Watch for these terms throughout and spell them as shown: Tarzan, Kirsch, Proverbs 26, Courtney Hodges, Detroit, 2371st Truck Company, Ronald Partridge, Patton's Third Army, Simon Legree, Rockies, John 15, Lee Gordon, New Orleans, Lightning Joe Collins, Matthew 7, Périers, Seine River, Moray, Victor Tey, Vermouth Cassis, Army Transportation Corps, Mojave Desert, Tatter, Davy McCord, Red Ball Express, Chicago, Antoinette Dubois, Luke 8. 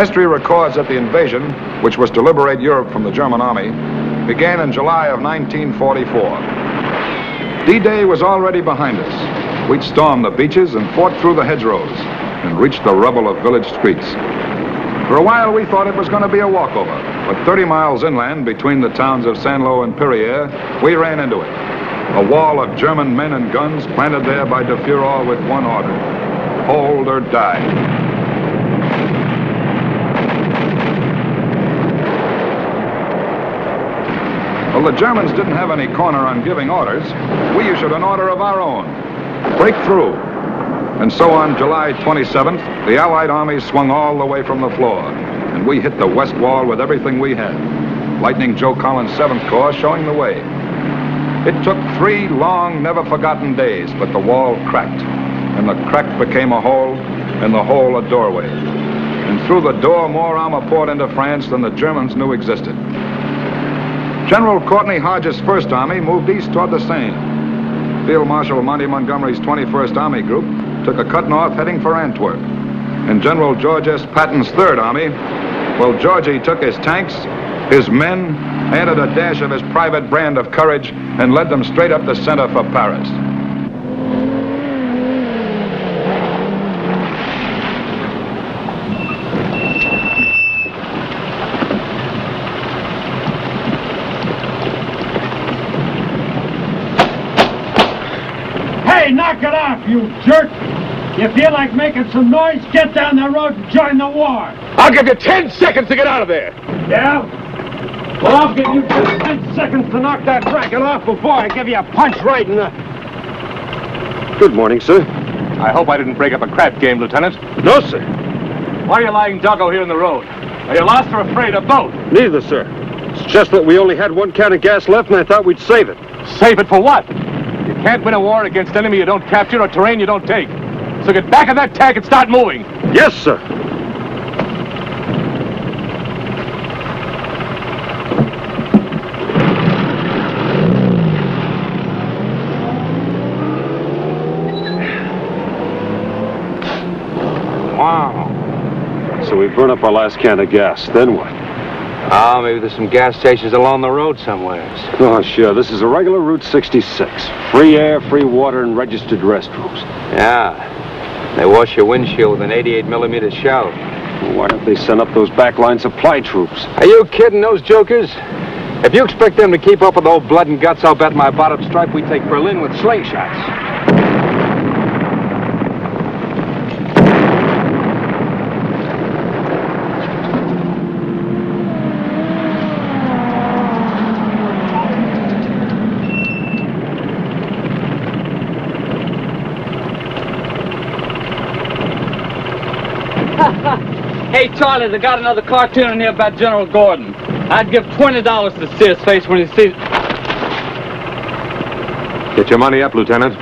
History records that the invasion, which was to liberate Europe from the German army, began in July of 1944. D-Day was already behind us. We'd stormed the beaches and fought through the hedgerows and reached the rubble of village streets. For a while, we thought it was going to be a walkover, but 30 miles inland between the towns of Saint-Lô and Périers, we ran into it. A wall of German men and guns planted there by de Führer with one order: hold or die. Well, the Germans didn't have any corner on giving orders. We issued an order of our own: break through. And so on July 27th, the Allied armies swung all the way from the floor, and we hit the west wall with everything we had. Lightning Joe Collins' 7th Corps showing the way. It took 3 long, never-forgotten days, but the wall cracked, and the crack became a hole, and the hole a doorway. And through the door, more armor poured into France than the Germans knew existed. General Courtney Hodges' 1st Army moved east toward the Seine. Field Marshal Monty Montgomery's 21st Army Group took a cut north heading for Antwerp. And General George S. Patton's 3rd Army, well, Georgie took his tanks, his men, added a dash of his private brand of courage, and led them straight up the center for Paris. Knock it off, you jerk! You feel like making some noise? Get down the road and join the war! I'll give you 10 seconds to get out of there! Yeah? Well, I'll give you just 10 seconds to knock that racket off before I give you a punch right in the... Good morning, sir. I hope I didn't break up a crap game, Lieutenant. No, sir. Why are you lying doggo here in the road? Are you lost or afraid of both? Neither, sir. It's just that we only had 1 can of gas left and I thought we'd save it. Save it for what? You can't win a war against enemy you don't capture or terrain you don't take. So get back on that tack and start moving. Yes, sir. Wow. So we burn up our last can of gas, then what? Oh, maybe there's some gas stations along the road somewhere. Oh, sure. This is a regular Route 66. Free air, free water, and registered restrooms. Yeah. They wash your windshield with an 88-millimeter shell. Well, why don't they send up those backline supply troops? Are you kidding, those jokers? If you expect them to keep up with old blood and guts, I'll bet my bottom stripe we take Berlin with slingshots. Hey, Charlie, they got another cartoon in here about General Gordon. I'd give $20 to see his face when he sees it. Get your money up, Lieutenant.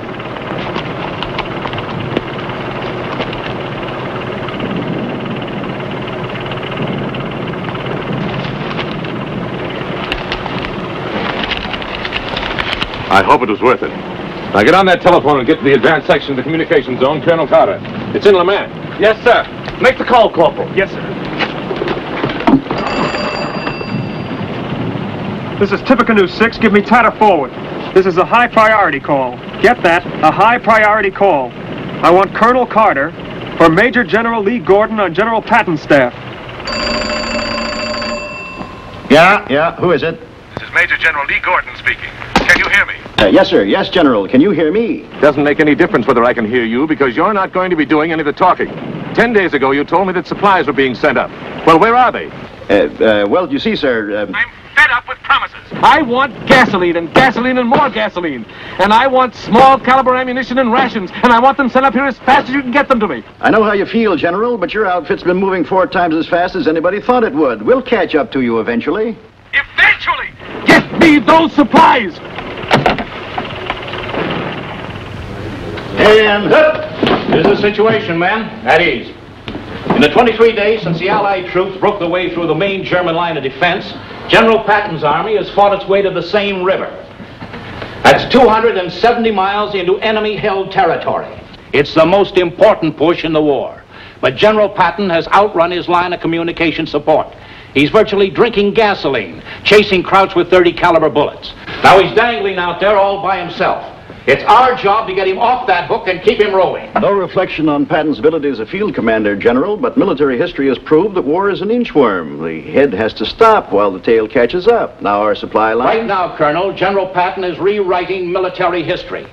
I hope it was worth it. Now get on that telephone and get to the advanced section of the communication zone, Colonel Carter. It's in Le Mans. Yes, sir. Make the call, Corporal. Yes, sir. This is Tippecanoe 6. Give me Tatter forward. This is a high priority call. Get that? A high priority call. I want Colonel Carter for Major General Lee Gordon on General Patton's staff. Yeah. Who is it? This is Major General Lee Gordon speaking. Can you hear me? Yes, sir. Yes, General. Can you hear me? Doesn't make any difference whether I can hear you, because you're not going to be doing any of the talking. 10 days ago, you told me that supplies were being sent up. Well, where are they? Well, you see, sir... I'm fed up with promises. I want gasoline and more gasoline. And I want small caliber ammunition and rations. And I want them sent up here as fast as you can get them to me. I know how you feel, General, but your outfit's been moving 4 times as fast as anybody thought it would. We'll catch up to you eventually. Eventually? Get me those supplies! Hands up! Here's the situation, man. At ease. In the 23 days since the Allied troops broke their way through the main German line of defense, General Patton's army has fought its way to the Seine River. That's 270 miles into enemy-held territory. It's the most important push in the war. but General Patton has outrun his line of communication support. He's virtually drinking gasoline, chasing Krauts with 30 caliber bullets. Now he's dangling out there all by himself. It's our job to get him off that hook and keep him rolling. No reflection on Patton's ability as a field commander, General, but military history has proved that war is an inchworm. The head has to stop while the tail catches up. Now our supply line... Right now, Colonel, General Patton is rewriting military history.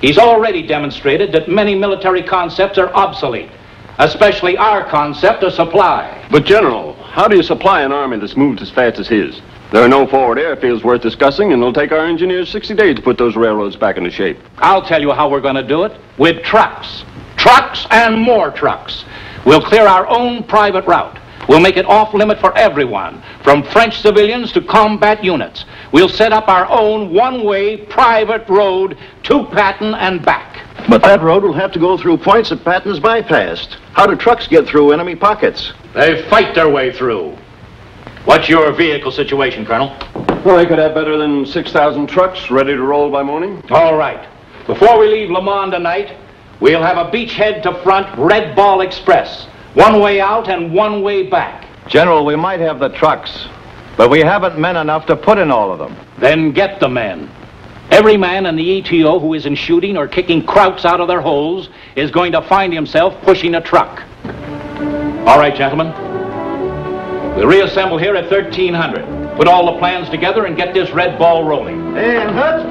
He's already demonstrated that many military concepts are obsolete, especially our concept of supply. But, General, how do you supply an army that's moved as fast as his? There are no forward airfields worth discussing, and it'll take our engineers 60 days to put those railroads back into shape. I'll tell you how we're going to do it. With trucks. Trucks and more trucks. We'll clear our own private route. We'll make it off-limit for everyone, from French civilians to combat units. We'll set up our own one-way private road to Patton and back. But that road will have to go through points that Patton's bypassed. How do trucks get through enemy pockets? They fight their way through. What's your vehicle situation, Colonel? Well, they could have better than 6,000 trucks ready to roll by morning. All right. Before we leave Le Mans tonight, we'll have a beachhead to front Red Ball Express. One way out and one way back. General, we might have the trucks, but we haven't men enough to put in all of them. Then get the men. Every man in the ETO who isn't shooting or kicking Krauts out of their holes is going to find himself pushing a truck. All right, gentlemen. We'll reassemble here at 1300. Put all the plans together and get this red ball rolling. And hut!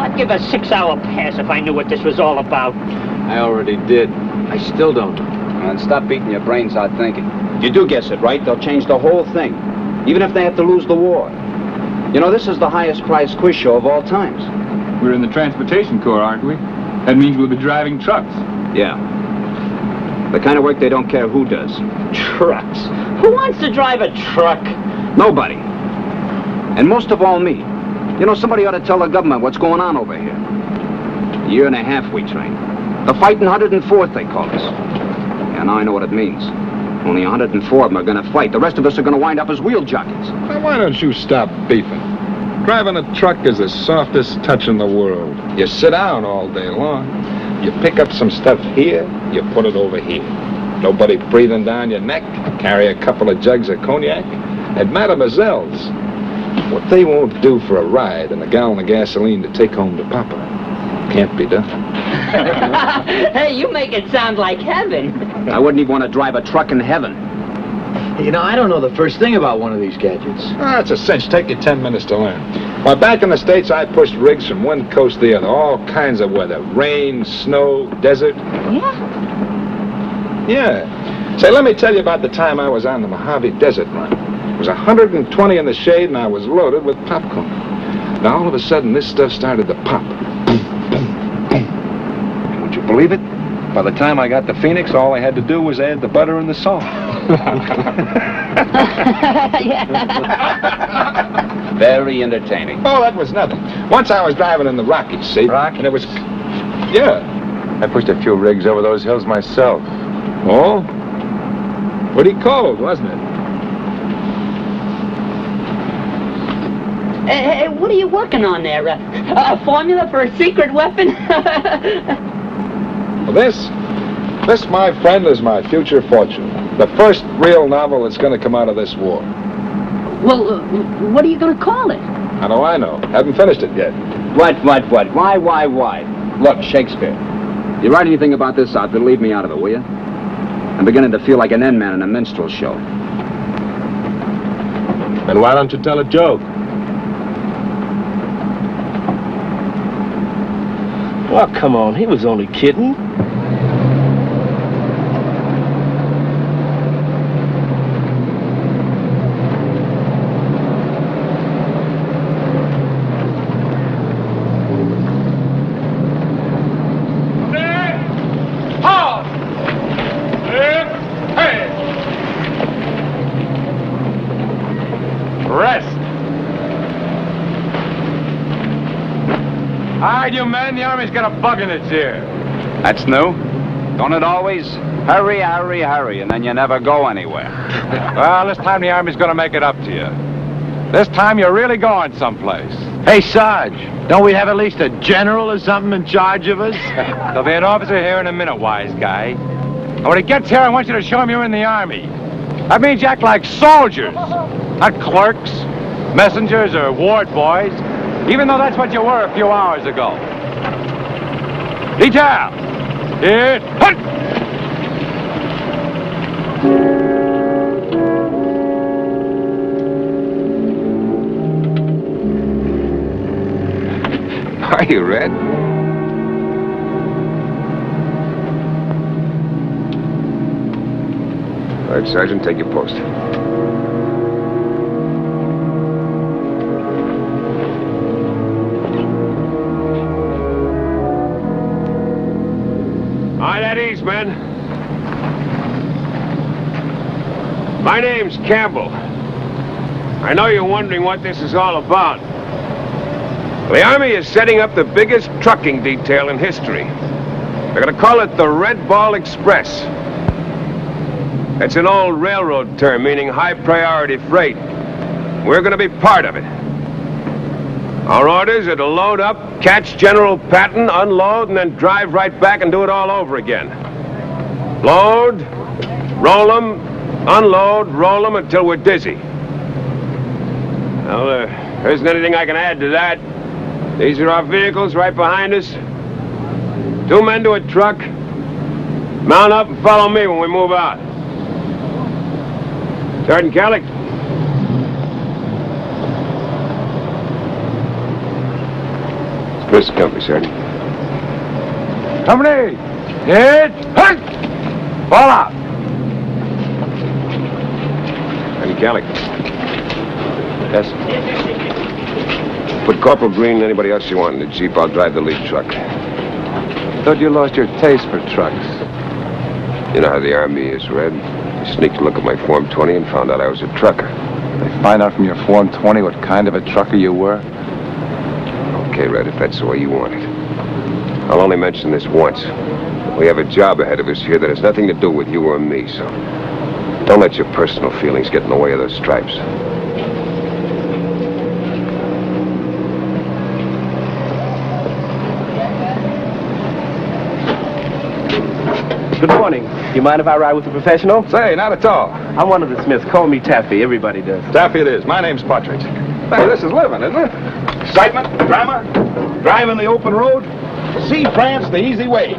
I'd give a 6-hour pass if I knew what this was all about. I already did. I still don't. And stop beating your brains out thinking. You do guess it, right? They'll change the whole thing, even if they have to lose the war. You know, this is the highest price quiz show of all times. We're in the Transportation Corps, aren't we? That means we'll be driving trucks. Yeah. The kind of work they don't care who does. Trucks. Who wants to drive a truck? Nobody. And most of all me. You know, somebody ought to tell the government what's going on over here. A year and a half we trained. The Fighting 104th, they call us. Yeah, now I know what it means. Only 104 of them are going to fight. The rest of us are going to wind up as wheel jockeys. Now, why don't you stop beefing? Driving a truck is the softest touch in the world. You sit down all day long. You pick up some stuff here, you put it over here. Nobody breathing down your neck. Carry a couple of jugs of cognac at Mademoiselle's. What they won't do for a ride and a gallon of gasoline to take home to Papa can't be done. Hey, you make it sound like heaven. I wouldn't even want to drive a truck in heaven. You know, I don't know the first thing about one of these gadgets. Ah, it's a cinch. Take you 10 minutes to learn. Why, back in the States, I pushed rigs from one coast to the other. All kinds of weather. Rain, snow, desert. Yeah? Yeah. Say, let me tell you about the time I was on the Mojave Desert run. It was 120 in the shade, and I was loaded with popcorn. Now, all of a sudden, this stuff started to pop. Believe it? By the time I got to Phoenix, all I had to do was add the butter and the salt. Yeah. Very entertaining. Oh, that was nothing. Once I was driving in the Rockies, see? Rockies? And it was... Yeah. I pushed a few rigs over those hills myself. Oh? Pretty cold, wasn't it? Hey, what are you working on there? A formula for a secret weapon? Well, this, my friend, is my future fortune. The first real novel that's going to come out of this war. Well, what are you going to call it? I know. Haven't finished it yet. What? Why? Look, Shakespeare, you write anything about this outfit, leave me out of it, will you? I'm beginning to feel like an end man in a minstrel show. Then why don't you tell a joke? Oh, come on, he was only kidding. You men, the army's got a bug in its ear. That's new? Don't it always? Hurry, hurry, hurry, and then you never go anywhere. Well, this time the Army's going to make it up to you. This time you're really going someplace. Hey, Sarge, don't we have at least a general or something in charge of us? There'll be an officer here in a minute, wise guy. And when he gets here, I want you to show him you're in the Army. That means you act like soldiers, not clerks, messengers, or ward boys, even though that's what you were a few hours ago. Detail! Here, hunt! Are you Red? All right, Sergeant, take your post. All right, at ease, men. My name's Campbell. I know you're wondering what this is all about. The Army is setting up the biggest trucking detail in history. They're going to call it the Red Ball Express. It's an old railroad term, meaning high-priority freight. We're going to be part of it. Our orders are to load up, catch General Patton, unload, and then drive right back and do it all over again. Load, roll them, unload, roll them until we're dizzy. Well, there isn't anything I can add to that. These are our vehicles right behind us. Two men to a truck. Mount up and follow me when we move out. Sergeant Kelly. Express company, Sergeant. Company! Hit! Hunt! Fall out! Sergeant Kelly. Yes? Put Corporal Green and anybody else you want in the Jeep. I'll drive the lead truck. I thought you lost your taste for trucks. You know how the Army is, Red. Sneaked a look at my Form 20 and found out I was a trucker. They find out from your Form 20 what kind of a trucker you were? Okay, Red, if that's the way you want it. I'll only mention this once. We have a job ahead of us here that has nothing to do with you or me, so don't let your personal feelings get in the way of those stripes. Good morning. You mind if I ride with a professional? Say, not at all. I'm one of the Smiths. Call me Taffy. Everybody does. Taffy it is. My name's Partridge. Hey, this is living, isn't it? Excitement, drama, driving the open road, see France the easy way.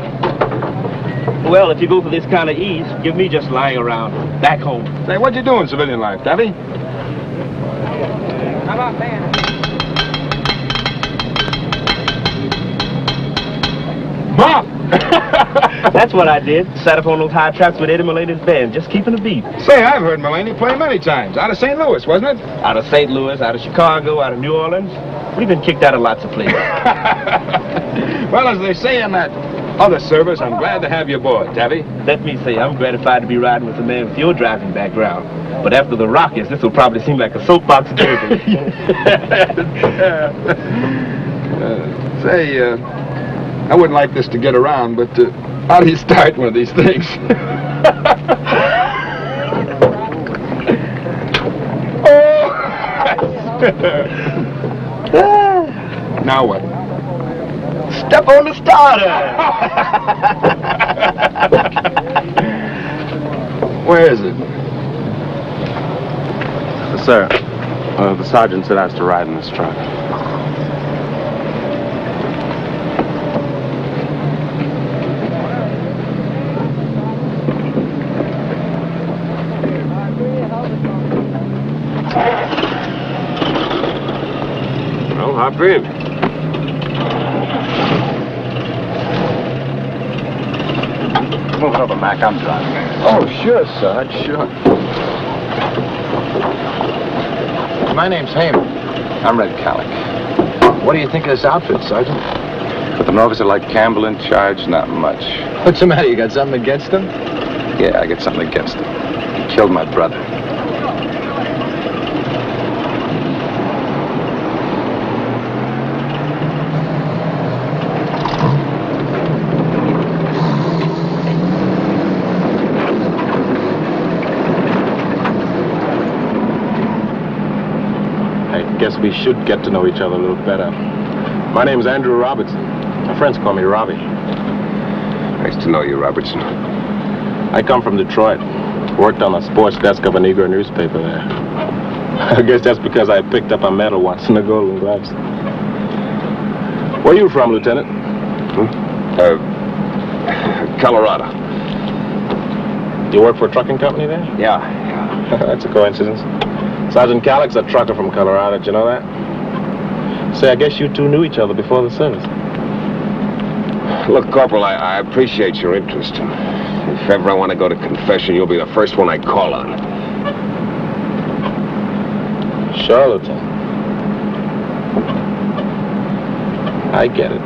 Well, if you go for this kind of ease, give me just lying around back home. Say, what you do in civilian life, Taffy? How about that? Mom! That's what I did. Sat up on those high traps with Eddie Mulaney's band, just keeping the beat. Say, I've heard Mulaney play many times. Out of St. Louis, wasn't it? Out of St. Louis, out of Chicago, out of New Orleans. We've been kicked out of lots of places. Well, as they say in that other service, I'm glad to have you aboard, Taffy. Let me say, I'm gratified to be riding with a man with your driving background. But after the Rockets, this will probably seem like a soapbox derby. Say, I wouldn't like this to get around, but how do you start one of these things? Oh! Now what? Step on the starter! Where is it? Sir, the sergeant said I was to ride in this truck. Hop in. Move over, Mac. I'm driving. Oh, sure, Sarge. Sure. My name's Heyman. I'm Red Kallick. What do you think of this outfit, Sergeant? With an officer like Campbell in charge, not much. What's the matter? You got something against him? Yeah, I got something against him. He killed my brother. we should get to know each other a little better. My name's Andrew Robertson. My friends call me Robbie. Nice to know you, Robertson. I come from Detroit. Worked on the sports desk of a Negro newspaper there. I guess that's because I picked up a medal once in the Golden Gloves. Where are you from, Lieutenant? Colorado. You work for a trucking company there? Yeah. That's a coincidence. Sergeant Callick's a trucker from Colorado, did you know that? Say, I guess you two knew each other before the service. Look, Corporal, I appreciate your interest. If ever I want to go to confession, you'll be the first one I call on. Sure, Lieutenant. I get it.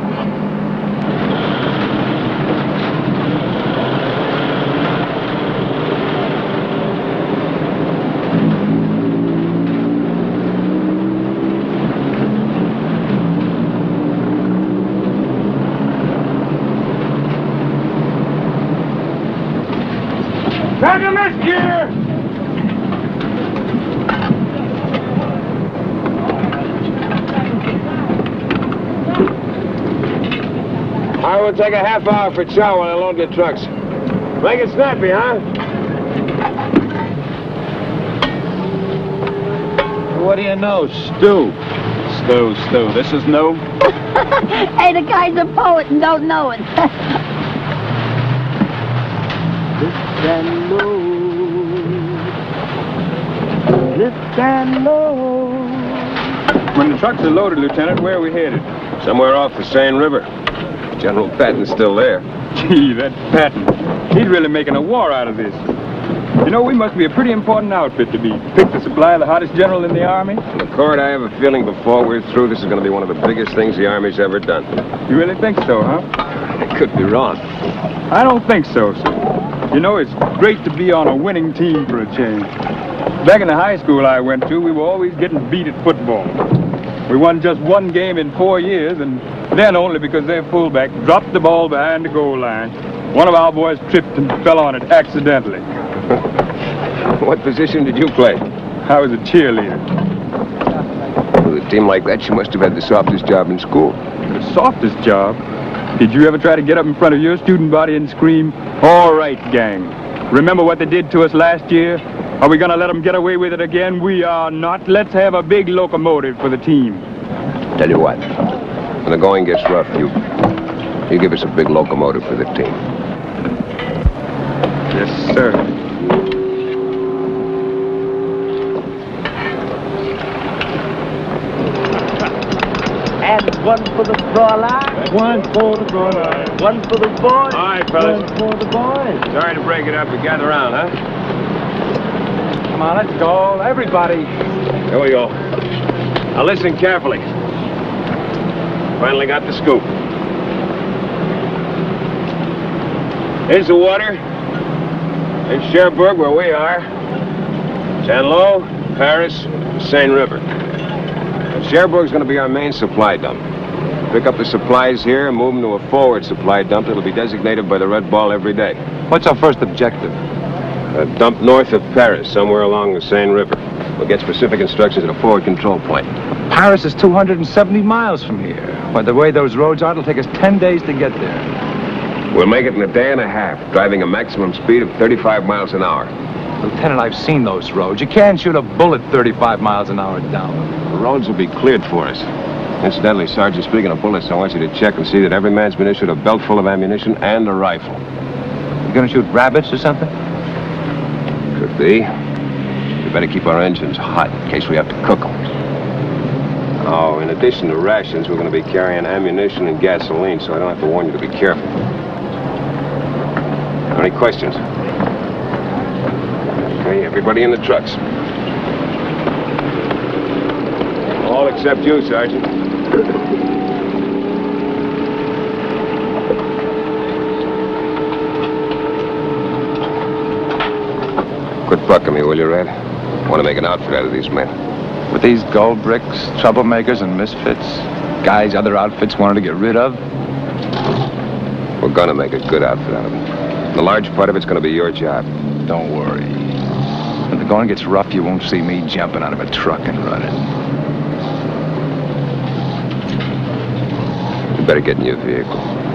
Take a half hour for chow while I load the trucks. Make it snappy, huh? What do you know, Stu? Stu, this is new? Hey, the guy's a poet and don't know it. Lift and load. When the trucks are loaded, Lieutenant, where are we headed? Somewhere off the Seine River. General Patton's still there. Gee, that Patton. He's really making a war out of this. You know, we must be a pretty important outfit to be picked to supply the hottest general in the Army. McCord, I have a feeling before we're through, this is going to be one of the biggest things the Army's ever done. You really think so, huh? I could be wrong. I don't think so, sir. You know, it's great to be on a winning team for a change. Back in the high school I went to, we were always getting beat at football. We won just one game in 4 years, and then only because their fullback dropped the ball behind the goal line. One of our boys tripped and fell on it accidentally. What position did you play? I was a cheerleader. With a team like that, you must have had the softest job in school. The softest job? Did you ever try to get up in front of your student body and scream, "All right, gang, remember what they did to us last year? Are we gonna let them get away with it again? We are not. Let's have a big locomotive for the team." Tell you what, when the going gets rough, you give us a big locomotive for the team. Yes, sir. And one for the brawler. One for the brawler. One for the boys. All right, fellas. One for the boys. Sorry to break it up, but gather around, huh? Come on, let's go, everybody. Here we go. Now listen carefully. Finally got the scoop. Here's the water. Here's Cherbourg, where we are. Saint-Lô, Paris, Seine River. And Cherbourg's going to be our main supply dump. Pick up the supplies here and move them to a forward supply dump that'll be designated by the Red Ball every day. What's our first objective? A dump north of Paris, somewhere along the Seine River. We'll get specific instructions at a forward control point. Paris is 270 miles from here. By the way those roads are, it'll take us 10 days to get there. We'll make it in a day and a half, driving a maximum speed of 35 miles an hour. Lieutenant, I've seen those roads. You can't shoot a bullet 35 miles an hour down them. The roads will be cleared for us. Incidentally, Sergeant, speaking of bullets, I want you to check and see that every man's been issued a belt full of ammunition and a rifle. You gonna shoot rabbits or something? Could be. We better keep our engines hot in case we have to cook them. Oh, in addition to rations, we're going to be carrying ammunition and gasoline, so I don't have to warn you to be careful. Any questions? Okay, everybody in the trucks. All except you, Sergeant. Quit bucking me, will you, Red? I want to make an outfit out of these men. With these gold bricks, troublemakers and misfits, guys other outfits wanted to get rid of. We're gonna make a good outfit out of them. The large part of it's gonna be your job. Don't worry. When the going gets rough, you won't see me jumping out of a truck and running. You better get in your vehicle.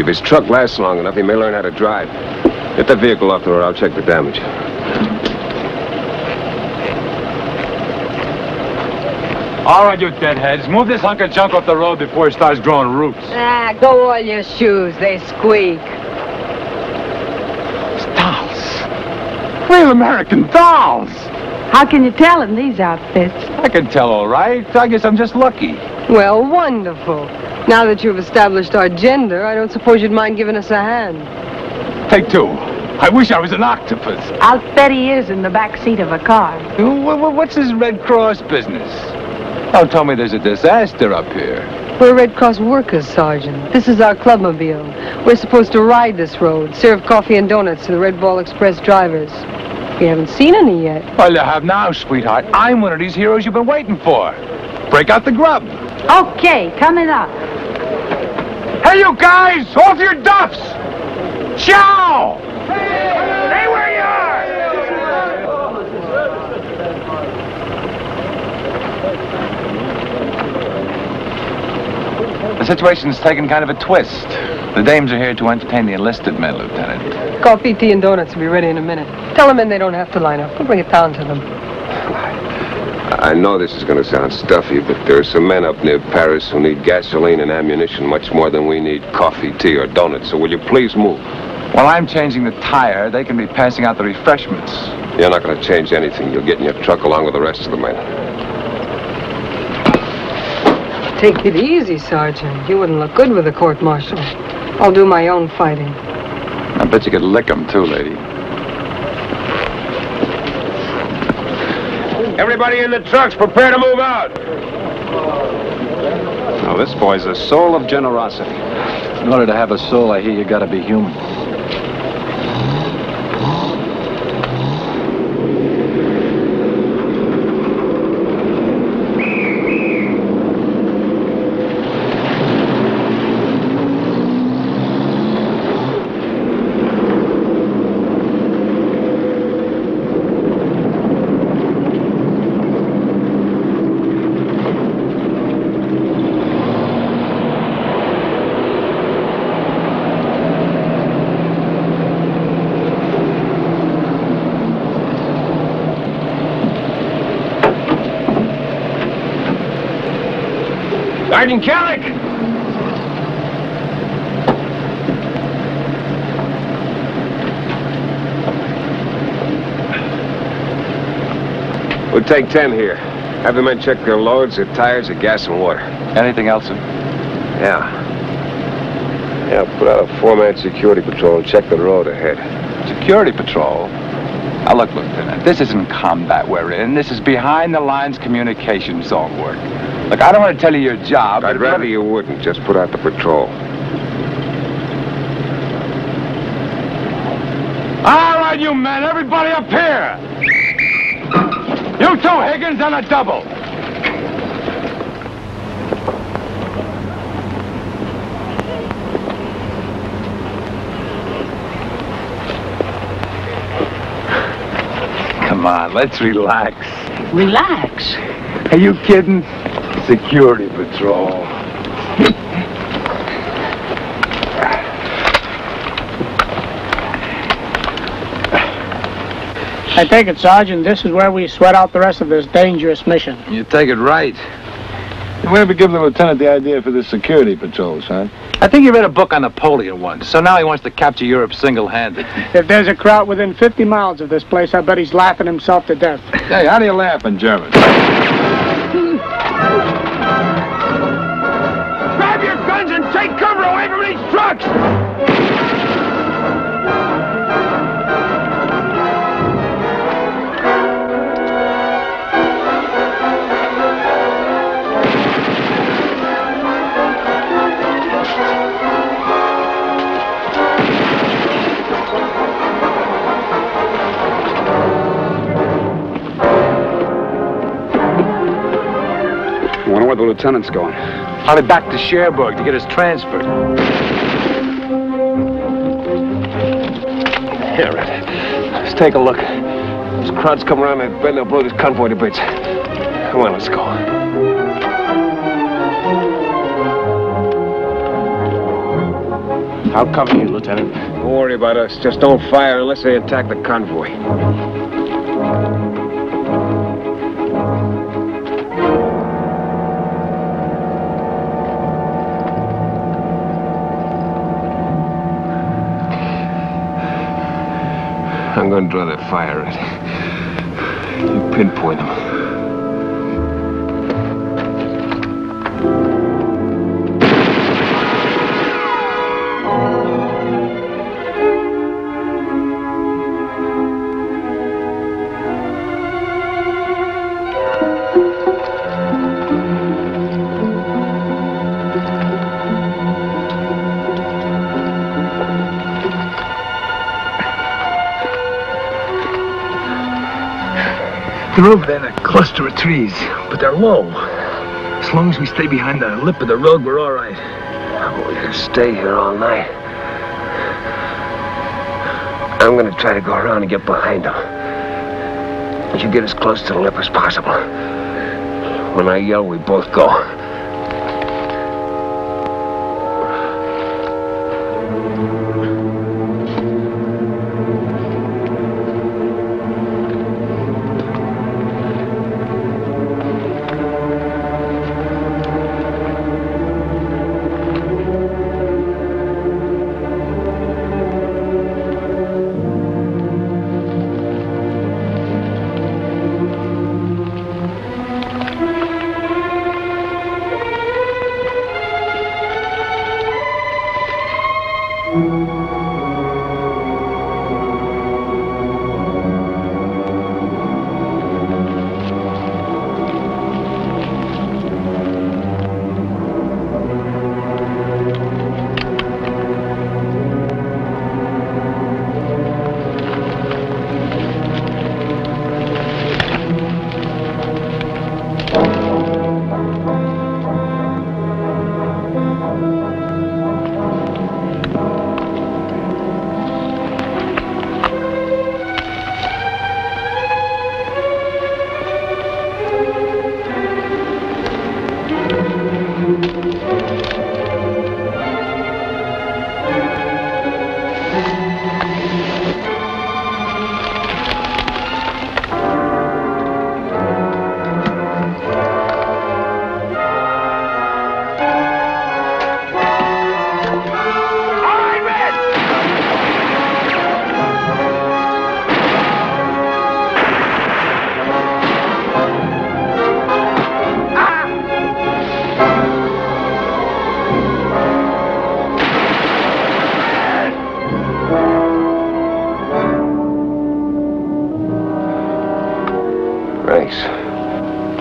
If his truck lasts long enough, he may learn how to drive. Get that vehicle off the road. I'll check the damage. All right, you deadheads. Move this hunk of junk off the road before it starts growing roots. Ah, go oil your shoes. They squeak. It's dolls. Real American dolls. How can you tell in these outfits? I can tell, all right. I guess I'm just lucky. Well, wonderful. Now that you've established our gender, I don't suppose you'd mind giving us a hand. Take two. I wish I was an octopus. I'll bet he is in the back seat of a car. What's this Red Cross business? Don't tell me there's a disaster up here. We're Red Cross workers, Sergeant. This is our clubmobile. We're supposed to ride this road, serve coffee and donuts to the Red Ball Express drivers. We haven't seen any yet. Well, you have now, sweetheart. I'm one of these heroes you've been waiting for. Break out the grub. Okay, coming up. Hey, you guys! Off your duffs! Ciao! Stay where you are! The situation's taken kind of a twist. The dames are here to entertain the enlisted men, Lieutenant. Coffee, tea, and donuts will be ready in a minute. Tell the men they don't have to line up. We'll bring it down to them. I know this is going to sound stuffy, but there are some men up near Paris who need gasoline and ammunition much more than we need coffee, tea, or donuts. So will you please move? While I'm changing the tire, they can be passing out the refreshments. You're not going to change anything. You'll get in your truck along with the rest of the men. Take it easy, Sergeant. You wouldn't look good with a court-martial. I'll do my own fighting. I bet you could lick them, too, lady. Everybody in the trucks, prepare to move out. Now, this boy's a soul of generosity. In order to have a soul, I hear you gotta be human. Sergeant Kallick! We'll take 10 here. Have the men check their loads, their tires, their gas and water. Anything else, sir? Yeah, put out a 4-man security patrol and check the road ahead. Security patrol? Now, look, Lieutenant, this isn't combat we're in. This is behind the lines communication zone work. Look, I don't want to tell you your job. I'd rather you wouldn't. Just put out the patrol. All right, you men, everybody up here. You two, Higgins, on a double. Come on, let's relax. Relax? Are you kidding? Security patrol. I take it, Sergeant, this is where we sweat out the rest of this dangerous mission. You take it right. You ever give the lieutenant the idea for the security patrols, huh? I think he read a book on Napoleon once, so now he wants to capture Europe single-handed. If there's a crowd within 50 miles of this place, I bet he's laughing himself to death. Hey, how do you laugh in German? Grab your guns and take cover away from these trucks! Where the lieutenant's going? I'll be back to Cherbourg to get his transfer. Here it. Let's take a look. Those crowds come around and they'll blow this convoy to bits. Come on, let's go. I'll cover you, Lieutenant. Don't worry about us. Just don't fire unless they attack the convoy. I'm going to draw the fire at it. You pinpoint them. They're over there in a cluster of trees, but they're low. As long as we stay behind the lip of the road, we're all right. We can stay here all night. I'm gonna try to go around and get behind them. You get as close to the lip as possible. When I yell, we both go.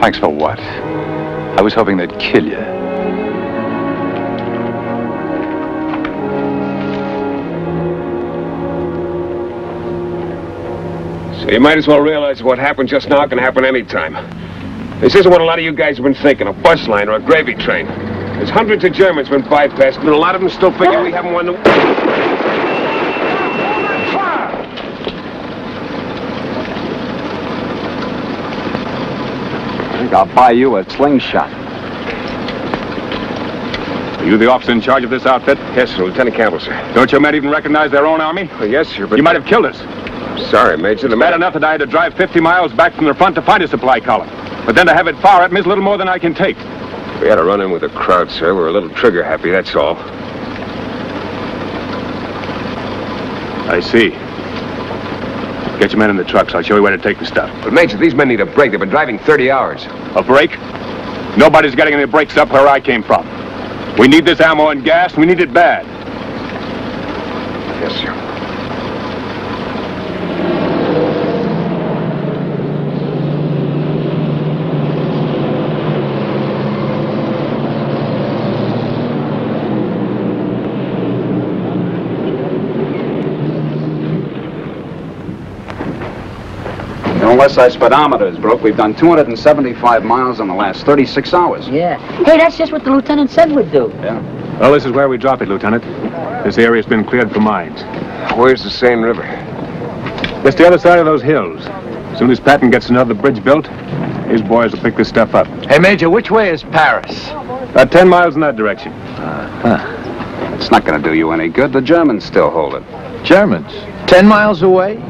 Thanks for what? I was hoping they'd kill you. So you might as well realize what happened just now can happen anytime. This isn't what a lot of you guys have been thinking, a bus line or a gravy train. There's hundreds of Germans been bypassed, and a lot of them still figure we haven't won the... I'll buy you a slingshot. Are you the officer in charge of this outfit? Yes, sir, Lieutenant Campbell, sir. Don't your men even recognize their own army? Oh, yes, sir, but... You might have killed us. I'm sorry, Major. It's bad enough that I had to drive 50 miles back from the front to find a supply column. But then to have it fire at me is little more than I can take. We had a run-in with the crowd, sir. We're a little trigger-happy, that's all. I see. Get your men in the trucks. I'll show you where to take the stuff. But, Major, these men need a break. They've been driving 30 hours. A break? Nobody's getting any breaks up where I came from. We need this ammo and gas. We need it bad. Yes, sir. Unless our speedometer is broke, we've done 275 miles in the last 36 hours. Yeah. Hey, that's just what the lieutenant said we'd do. Yeah. Well, this is where we drop it, Lieutenant. This area's been cleared for mines. Where's the Seine River? Just the other side of those hills. As soon as Patton gets another bridge built, his boys will pick this stuff up. Hey, Major, which way is Paris? About 10 miles in that direction. Uh-huh. It's not going to do you any good. The Germans still hold it. Germans? 10 miles away?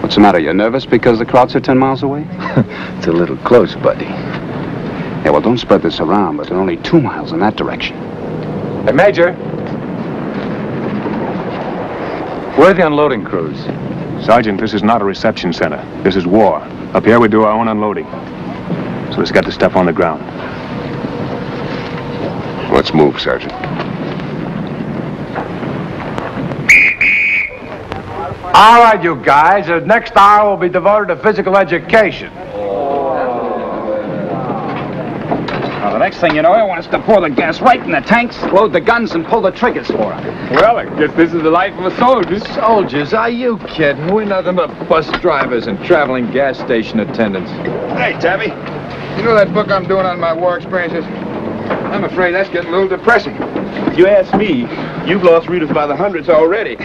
What's the matter? You're nervous because the crowds are 10 miles away? It's a little close, buddy. Yeah, well, don't spread this around, but they're only 2 miles in that direction. Hey, Major. Where are the unloading crews? Sergeant, this is not a reception center. This is war. Up here, we do our own unloading. So let's get the stuff on the ground. Let's move, Sergeant. All right, you guys, the next hour will be devoted to physical education. Now, the next thing you know, I want us to pour the gas right in the tanks, load the guns, and pull the triggers for them. Well, I guess this is the life of a soldier. Soldiers, are you kidding? We're nothing but bus drivers and traveling gas station attendants. Hey, Tabby, you know that book I'm doing on my war experiences? I'm afraid that's getting a little depressing. If you ask me, you've lost readers by the hundreds already.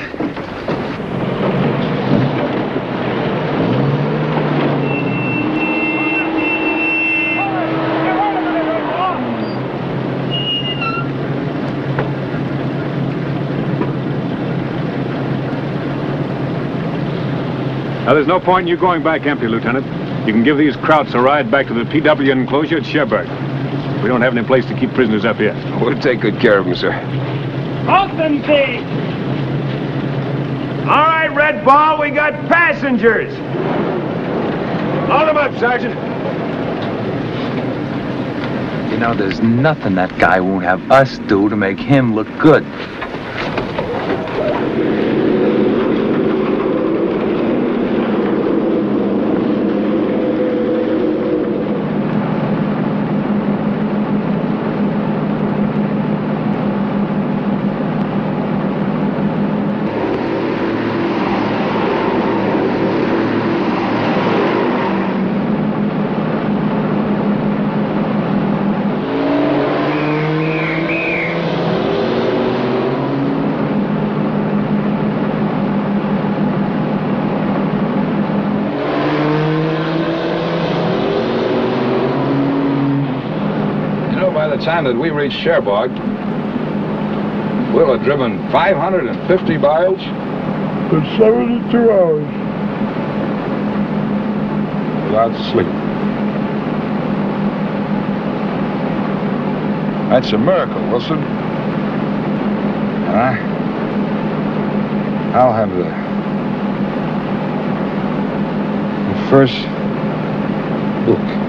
Now, there's no point in you going back empty, Lieutenant. You can give these krauts a ride back to the PW enclosure at Cherbourg. We don't have any place to keep prisoners up here. We'll take good care of them, sir. Open these! All right, Red Ball, we got passengers! Load them up, Sergeant. You know, there's nothing that guy won't have us do to make him look good. Time that we reach Cherbourg, we'll have driven 550 miles for 72 hours without sleep. That's a miracle, Wilson. I'll have the first book.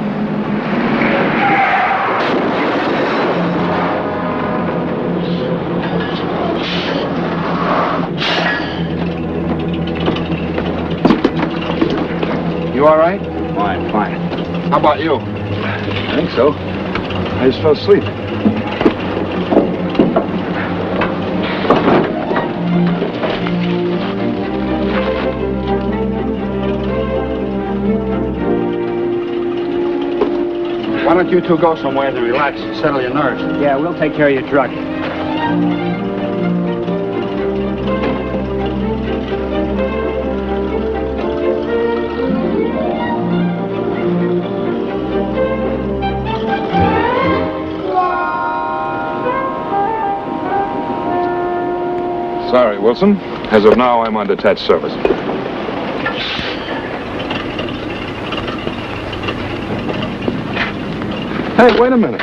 You all right? Fine, fine. How about you? I think so. I just fell asleep. Why don't you two go somewhere to relax and settle your nerves? Yeah, we'll take care of your truck. Sorry, Wilson. As of now, I'm on detached service. Hey, wait a minute.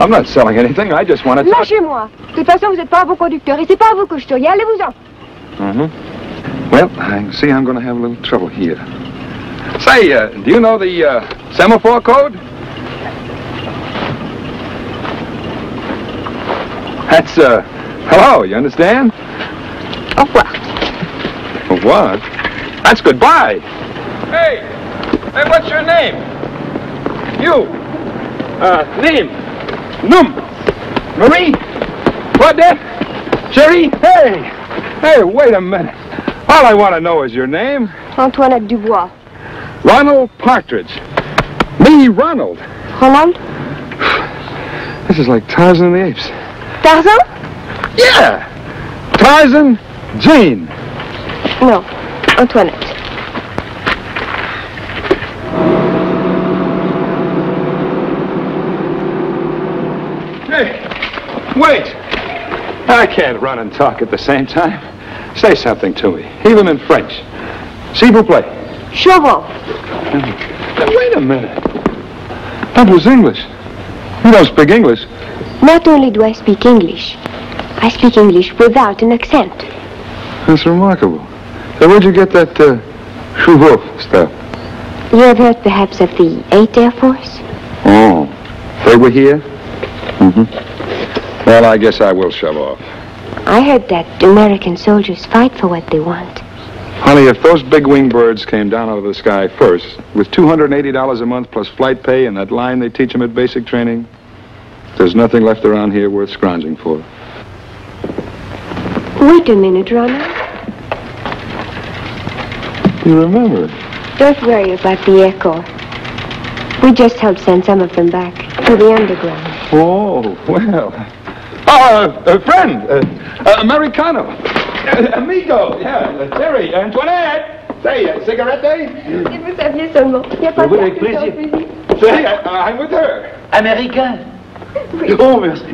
I'm not selling anything. I just wanted to... Lâchez-moi. De toute façon, vous n'êtes pas un bon conducteur et c'est pas à vous que je tourne. Allez-vous-en. Mm-hmm. Well, I can see I'm going to have a little trouble here. Say, do you know the semaphore code? That's, hello, you understand? Au revoir. Au revoir? That's goodbye. Hey! Hey, what's your name? You. Name. Num. Marie. Claudette. Jerry. Hey! Hey, wait a minute. All I want to know is your name. Antoinette Dubois. Ronald Partridge. Me, Ronald. Ronald? This is like Tarzan and the Apes. Tarzan? Yeah! Tarzan, Jean. No, Antoinette. Hey, wait! I can't run and talk at the same time. Say something to me, even in French. S'il vous plaît. Cheval. Wait a minute. That was English. You don't speak English. Not only do I speak English without an accent. That's remarkable. So where'd you get that Cherbourg stuff? You have heard perhaps of the Eighth Air Force? Oh, they were here? Mm-hmm. Well, I guess I will shove off. I heard that American soldiers fight for what they want. Honey, if those big wing birds came down out of the sky first, with $280 a month plus flight pay and that line they teach them at basic training, there's nothing left around here worth scrounging for. Wait a minute, Ronald. You remember it. Don't worry about the Air Corps. We just helped send some of them back to the underground. Oh, well. A friend. Americano. Amigo. Yeah, Terry. Antoinette. Say, cigarette? Si vous saviez seulement. Il y a pas de plaisir. Say, I'm with her. American. Oui. Oh, merci.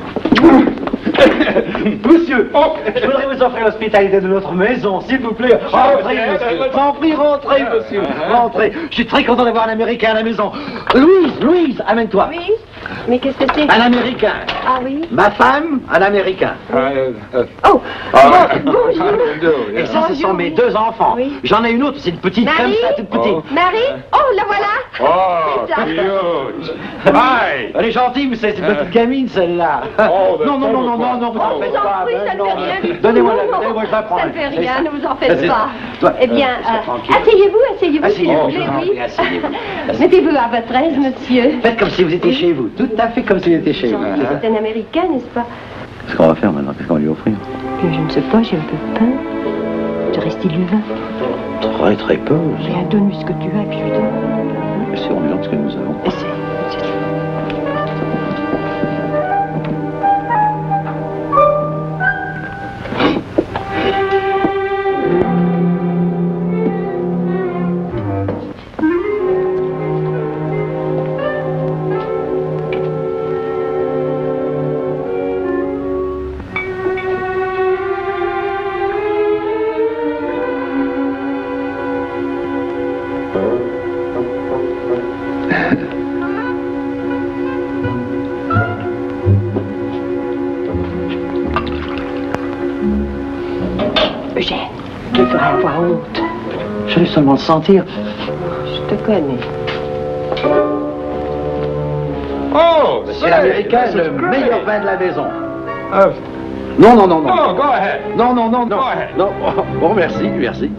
Monsieur, je voudrais vous offrir l'hospitalité de notre maison, s'il vous plaît. Rentrez, monsieur. J'en prie, rentrez, monsieur. Rentrez. Je suis très content d'avoir un Américain à la maison. Louise, amène-toi. Oui, mais qu'est-ce que c'est? Un Américain. Ah oui? Ma femme, un Américain. Oh, bonjour. Et ça, ce sont mes deux enfants. J'en ai une autre, c'est une petite comme ça, toute petite. Marie? Oh, la voilà. Oh, cute. Bye. Elle est gentille, mais c'est une petite gamine, celle-là. Non, non, non, non, non, non, vous en faites pas. Donnez-moi la, donnez-moi, je la prends. Ça ne fait rien, ne vous en faites pas. Eh bien, asseyez-vous, asseyez-vous, s'il vous plaît, oui. Mettez-vous à votre aise, monsieur. Faites comme si vous étiez chez vous, tout à fait comme si vous étiez chez vous. C'est un Américain, n'est-ce pas? Qu'est-ce qu'on va faire maintenant? Qu'est-ce qu'on va lui offrir? Je ne sais pas, j'ai un peu de pain. Je reste du vin. Très, très peu. J'ai un donne ce que tu as, puis je lui donne. C'est ennuyant ce que nous avons. Seulement le sentir. Je te connais. Oh, c'est l'américain, le meilleur vin de la maison. Non, non, non, non. Non, go ahead. Non, non, non, non. Go ahead. Non. Bon, merci, merci.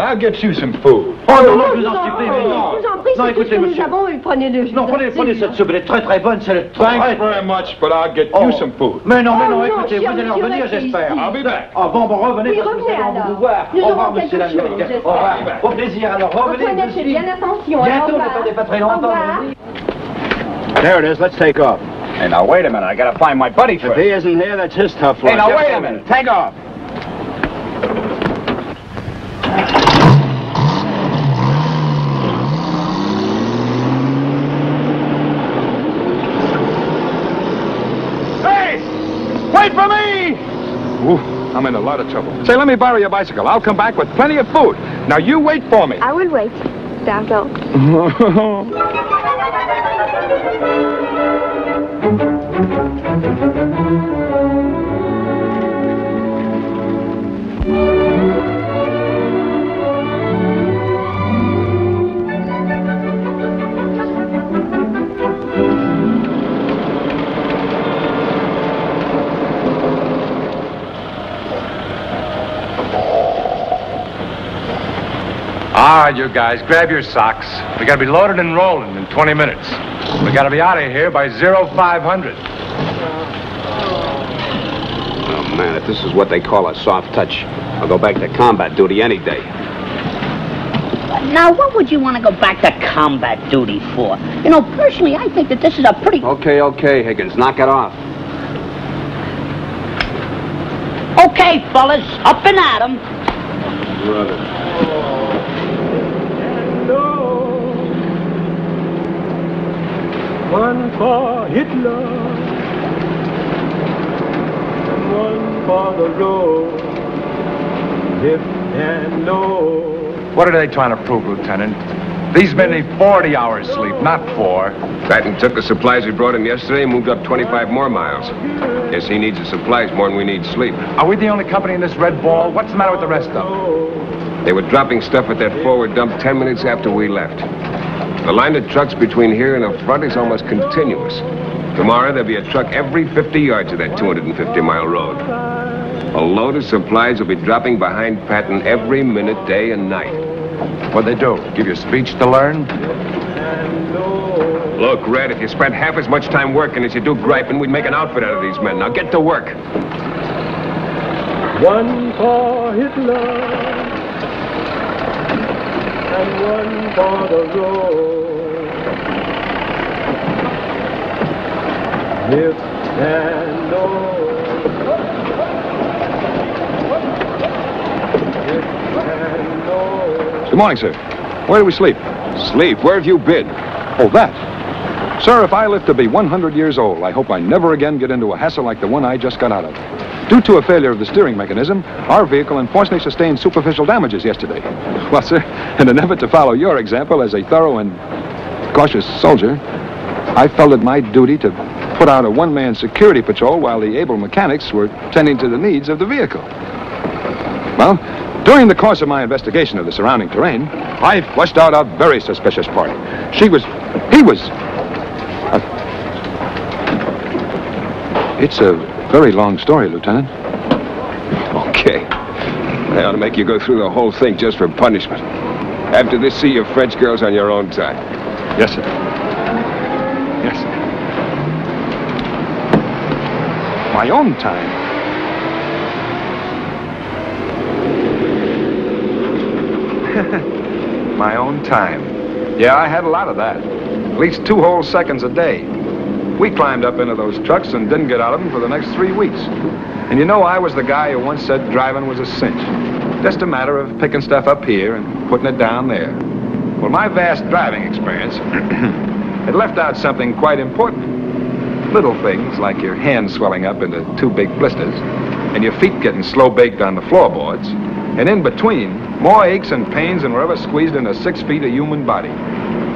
I'll get you some food. Oh non, non, je vous en supplie, mais non. Je vous en prie, non, écoutez, monsieur. Non, prenez cette soubrette très très bonne, c'est le très très... Thank you very much, but I'll get you some food. Mais non, écoutez, vous allez revenir, j'espère. I'll be back. Ah bon, revenez, parce que nous allons vous voir. Au revoir, monsieur l'Américain. Au revoir. Au plaisir, alors revenez. Bientôt, ne perdez pas très longtemps. There it is. Let's take off. Hey, now, wait a minute. I got to find my buddy first. If he isn't here, that's his tough luck. Hey, now, wait a minute. Take off. I'm in a lot of trouble. Say, let me borrow your bicycle. I'll come back with plenty of food. Now, you wait for me. I will wait. Down go. All right, you guys, grab your socks. We gotta be loaded and rolling in 20 minutes. We gotta be out of here by 0500. Oh, man, if this is what they call a soft touch, I'll go back to combat duty any day. Now, what would you want to go back to combat duty for? You know, personally, I think that this is a pretty... Okay, okay, Higgins, knock it off. Okay, fellas, up and at 'em. Brother. One for Hitler, and one for the road, lift and low. What are they trying to prove, Lieutenant? These men need 40 hours sleep, not 4. Titan took the supplies we brought in yesterday and moved up 25 more miles. Guess he needs the supplies more than we need sleep. Are we the only company in this Red Ball? What's the matter with the rest of them? They were dropping stuff at that forward dump 10 minutes after we left. The line of trucks between here and the front is almost continuous. Tomorrow, there'll be a truck every 50 yards of that 250-mile road. A load of supplies will be dropping behind Patton every minute, day and night. What'd they do? Give you a speech to learn? Look, Red, if you spent half as much time working as you do griping, we'd make an outfit out of these men. Now get to work. One for Hitler. And one for the road, lift and low. Good morning, sir. Where do we sleep? Sleep? Where have you been? Oh, that. Sir, if I live to be 100 years old, I hope I never again get into a hassle like the one I just got out of. Due to a failure of the steering mechanism, our vehicle unfortunately sustained superficial damages yesterday. Well, sir, in an effort to follow your example as a thorough and cautious soldier, I felt it my duty to put out a one-man security patrol while the able mechanics were tending to the needs of the vehicle. Well, during the course of my investigation of the surrounding terrain, I flushed out a very suspicious party. It's a... very long story, Lieutenant. Okay. They ought to make you go through the whole thing just for punishment. After this, see your French girls on your own time. Yes, sir. Yes, sir. My own time? My own time. Yeah, I had a lot of that. At least 2 whole seconds a day. We climbed up into those trucks and didn't get out of them for the next 3 weeks. And you know, I was the guy who once said driving was a cinch. Just a matter of picking stuff up here and putting it down there. Well, my vast driving experience had left out something quite important. Little things like your hands swelling up into 2 big blisters and your feet getting slow-baked on the floorboards. And in between, more aches and pains than were ever squeezed into 6 feet of human body.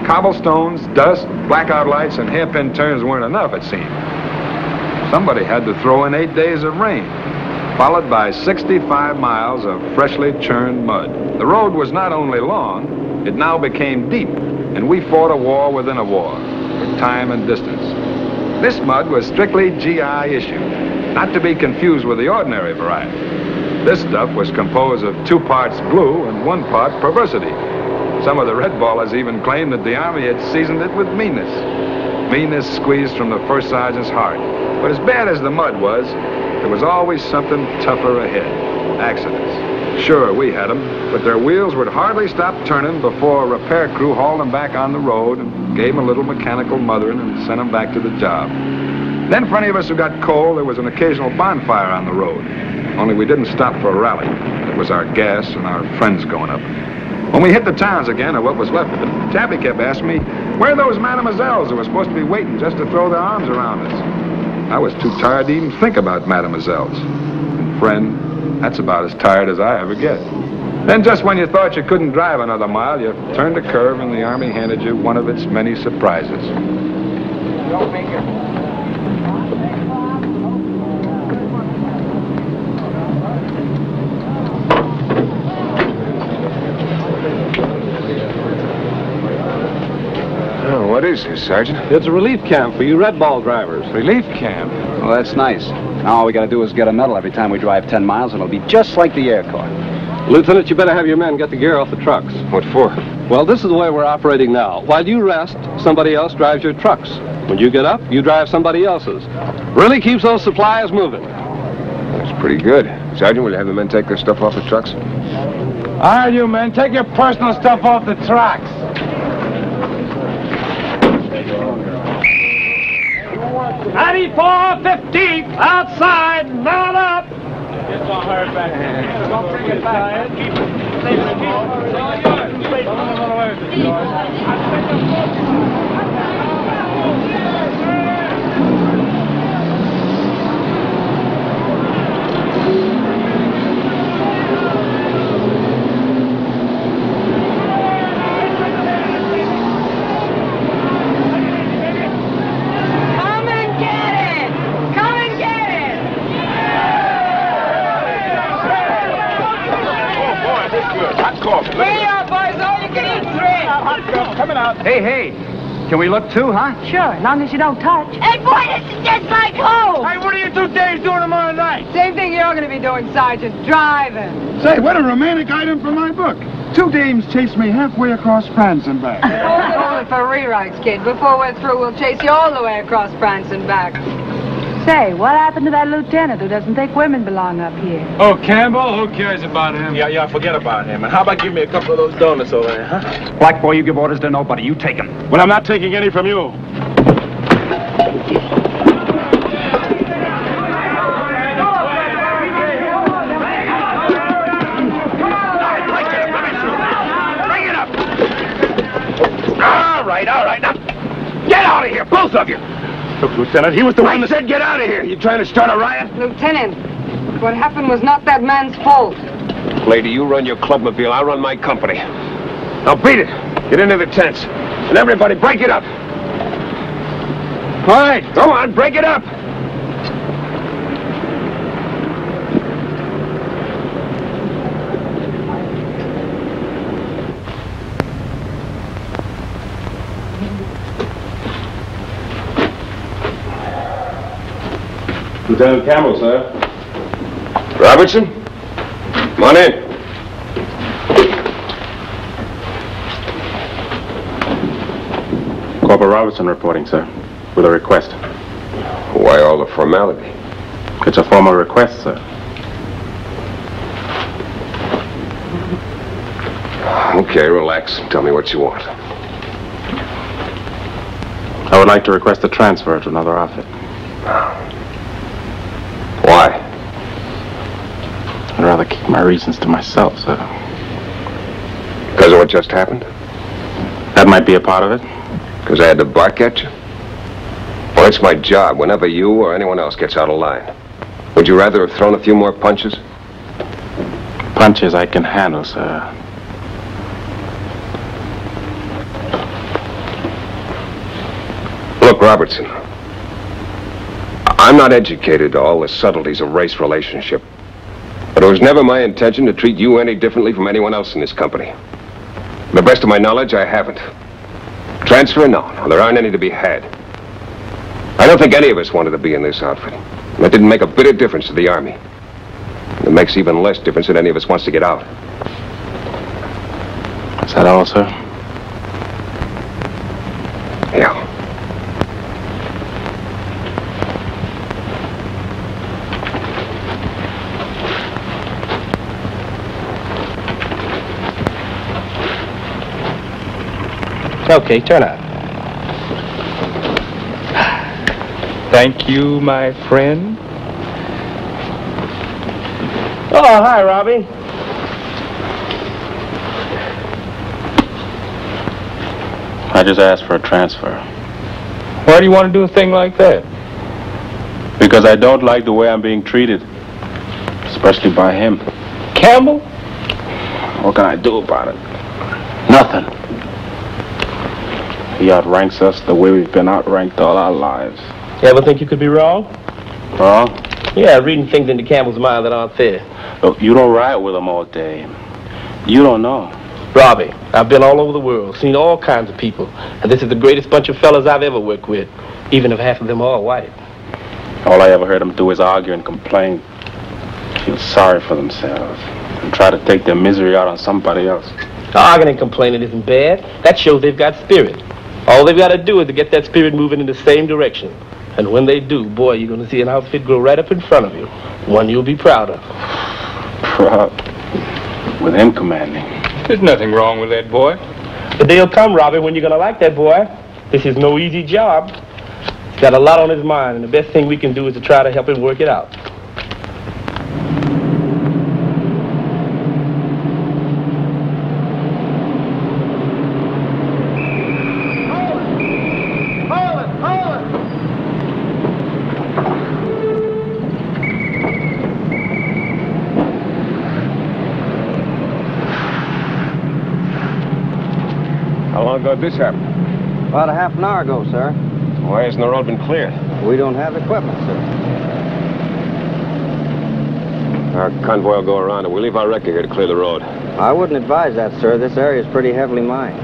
Cobblestones, dust, blackout lights, and hairpin turns weren't enough, it seemed. Somebody had to throw in 8 days of rain, followed by 65 miles of freshly churned mud. The road was not only long, it now became deep, and we fought a war within a war, with time and distance. This mud was strictly GI issue, not to be confused with the ordinary variety. This stuff was composed of 2 parts glue and 1 part perversity. Some of the Red Ballers even claimed that the Army had seasoned it with meanness. Meanness squeezed from the first sergeant's heart. But as bad as the mud was, there was always something tougher ahead. Accidents. Sure, we had them, but their wheels would hardly stop turning before a repair crew hauled them back on the road and gave them a little mechanical mothering and sent them back to the job. Then for any of us who got coal, there was an occasional bonfire on the road. Only we didn't stop for a rally. It was our gas and our friends going up. When we hit the towns again, or what was left of it, Tabby kept asking me, where are those mademoiselles who were supposed to be waiting just to throw their arms around us? I was too tired to even think about mademoiselles. And friend, that's about as tired as I ever get. Then just when you thought you couldn't drive another mile, you turned a curve and the Army handed you one of its many surprises. Don't make it. What is this, Sergeant? It's a relief camp for you Red Ball drivers. Relief camp? Well, that's nice. Now all we got to do is get a medal every time we drive 10 miles, and it'll be just like the Air Corps. Lieutenant, you better have your men get the gear off the trucks. What for? Well, this is the way we're operating now. While you rest, somebody else drives your trucks. When you get up, you drive somebody else's. Really keeps those supplies moving. That's pretty good. Sergeant, will you have the men take their stuff off the trucks? All right, you men, take your personal stuff off the trucks. "94-15, outside, not up!" It's on her back. Don't bring it back. Keep Hey, can we look too, huh? Sure, as long as you don't touch. Hey, boy, this is just like home! Hey, what are you two days doing tomorrow night? Same thing you're gonna be doing, Sergeant, driving. Say, what a romantic item from my book. Two dames chased me halfway across France and back. Hold it for rewrites, kid. Before we're through, we'll chase you all the way across France and back. Say, what happened to that lieutenant who doesn't think women belong up here? Oh, Campbell? Who cares about him? Yeah, forget about him. And how about give me a couple of those donuts over there, huh? Black boy, you give orders to nobody. You take them. Well, I'm not taking any from you. All right. Now, get out of here, both of you. Look, Lieutenant, he was the one that said get out of here. You trying to start a riot? Lieutenant, what happened was not that man's fault. Lady, you run your clubmobile. I run my company. Now beat it. Get into the tents. And everybody, break it up. All right. Go on, break it up. Lieutenant Campbell, sir. Robertson? Come on in. Corporal Robertson reporting, sir, with a request. Why all the formality? It's a formal request, sir. Okay, relax. Tell me what you want. I would like to request a transfer to another outfit. Why? I'd rather keep my reasons to myself, sir. Because of what just happened? That might be a part of it. Because I had to bark at you? Well, it's my job whenever you or anyone else gets out of line. Would you rather have thrown a few more punches? Punches I can handle, sir. Look, Robertson. I'm not educated to all the subtleties of race relationship, but it was never my intention to treat you any differently from anyone else in this company. To the best of my knowledge, I haven't. Transfer? No, there aren't any to be had. I don't think any of us wanted to be in this outfit. That didn't make a bit of difference to the Army. It makes even less difference that any of us wants to get out. Is that all, sir? Yeah. Okay, turn out. Thank you, my friend. Oh, hi, Robbie. I just asked for a transfer. Why do you want to do a thing like that? Because I don't like the way I'm being treated, especially by him. Campbell? What can I do about it? Nothing. He outranks us the way we've been outranked all our lives. You ever think you could be wrong? Wrong? Yeah, reading things into Campbell's mind that aren't there. Look, you don't ride with him all day. You don't know. Robbie, I've been all over the world, seen all kinds of people, and this is the greatest bunch of fellas I've ever worked with, even if half of them are white. All I ever heard them do is argue and complain, feel sorry for themselves, and try to take their misery out on somebody else. Arguing and complaining isn't bad. That shows they've got spirit. All they've got to do is to get that spirit moving in the same direction. And when they do, boy, you're going to see an outfit grow right up in front of you. One you'll be proud of. Proud? With him commanding. There's nothing wrong with that boy. The day'll come, Robbie, when you're going to like that boy. This is no easy job. He's got a lot on his mind, and the best thing we can do is to try to help him work it out. This happened? About a half an hour ago, sir. Why hasn't the road been cleared? We don't have equipment, sir. Our convoy will go around and we'll leave our wrecker here to clear the road. I wouldn't advise that, sir. This area is pretty heavily mined.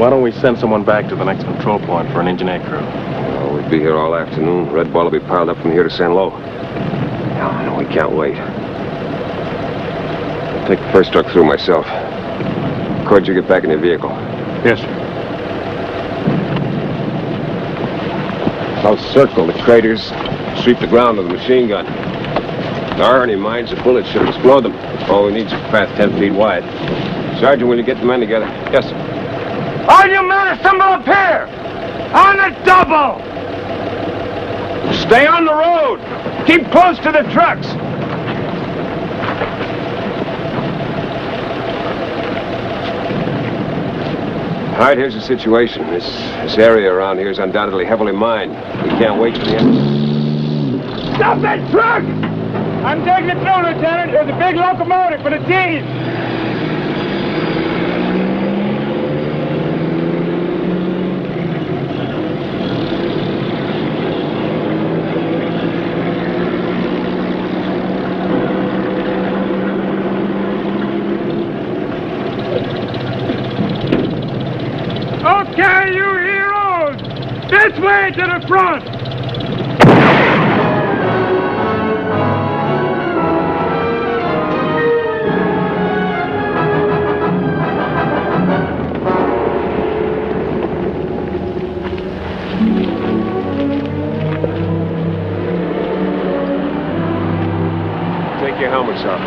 Why don't we send someone back to the next patrol point for an engineer crew? Well, we'd be here all afternoon. Red Ball will be piled up from here to Saint-Lô. No, we can't wait. I'll take the first truck through myself. McCord, you get back in your vehicle. Yes, sir. I'll circle the craters, sweep the ground with a machine gun. There are any mines, the bullets should explode them. All we need is a path 10 feet wide. Sergeant, will you get the men together? Yes, sir. All you men assemble up here! On the double! Stay on the road! Keep close to the trucks! All right, here's the situation. This area around here is undoubtedly heavily mined. We can't wait for the end. Stop that truck! I'm taking it through, Lieutenant. There's a big locomotive for the team. Way to the front! Take your helmets off.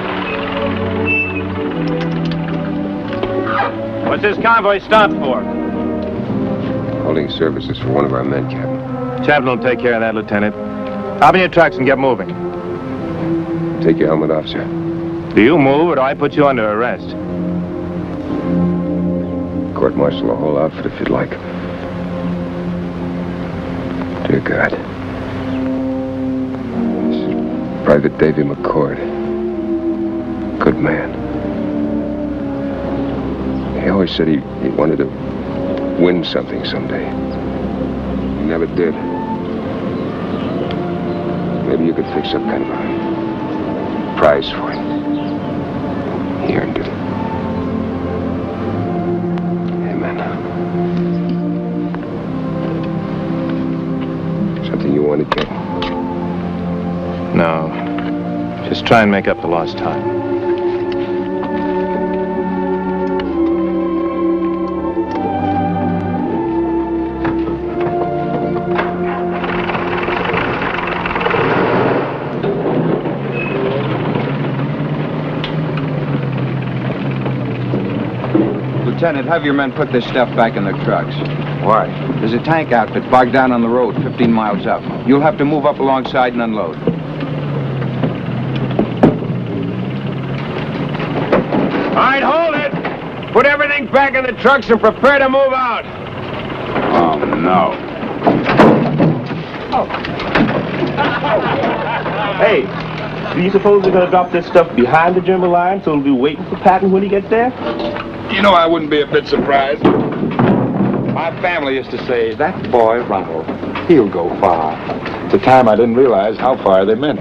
What's this convoy stopped for? Holding services for one of our men, Captain. Chaplain will take care of that, Lieutenant. Hop in your trucks and get moving. Take your helmet off, sir. Do you move or do I put you under arrest? Court-martial the whole outfit if you'd like. Dear God. This is Private Davy McCord. Good man. He always said he wanted to win something someday. You never did. Maybe you could fix up kind of a prize for him. He earned it. Amen. Something you wanted, Kid? No. Just try and make up the lost time. Lieutenant, have your men put this stuff back in their trucks. Why? There's a tank outfit bogged down on the road 15 miles up. You'll have to move up alongside and unload. All right, hold it! Put everything back in the trucks and prepare to move out. Oh, no. Oh. Hey. Do you suppose we're going to drop this stuff behind the German line so we'll be waiting for Patton when he gets there? You know, I wouldn't be a bit surprised. My family used to say, that boy, Ronald, he'll go far. At the time, I didn't realize how far they meant.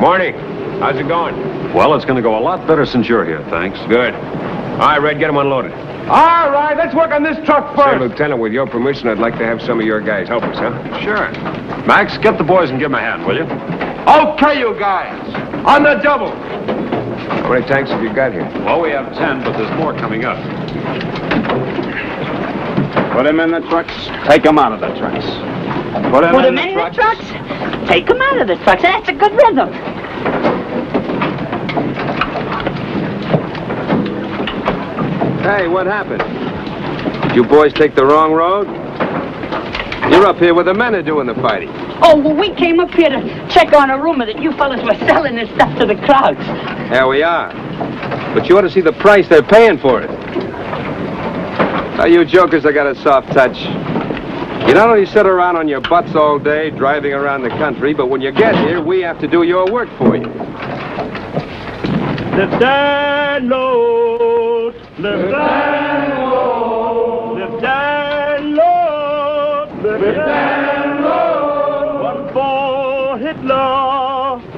Morning. How's it going? Well, it's going to go a lot better since you're here, thanks. Good. All right, Red, get them unloaded. All right, let's work on this truck first. Say, Lieutenant, with your permission, I'd like to have some of your guys help us, huh? Sure. Max, get the boys and give them a hand, will you? Okay, you guys. On the double. How many tanks have you got here? Well, we have 10, but there's more coming up. Put them in the trucks. Take them out of the trucks. Put them in the trucks. Take them out of the trucks. That's a good rhythm. Hey, what happened? Did you boys take the wrong road? You're up here where the men are doing the fighting. Oh, well, we came up here to check on a rumor that you fellas were selling this stuff to the crowds. There we are. But you ought to see the price they're paying for it. Now, you jokers have got a soft touch. You not only sit around on your butts all day, driving around the country, but when you get here, we have to do your work for you. Lift and load, lift and load, lift and load, lift and load. One for Hitler,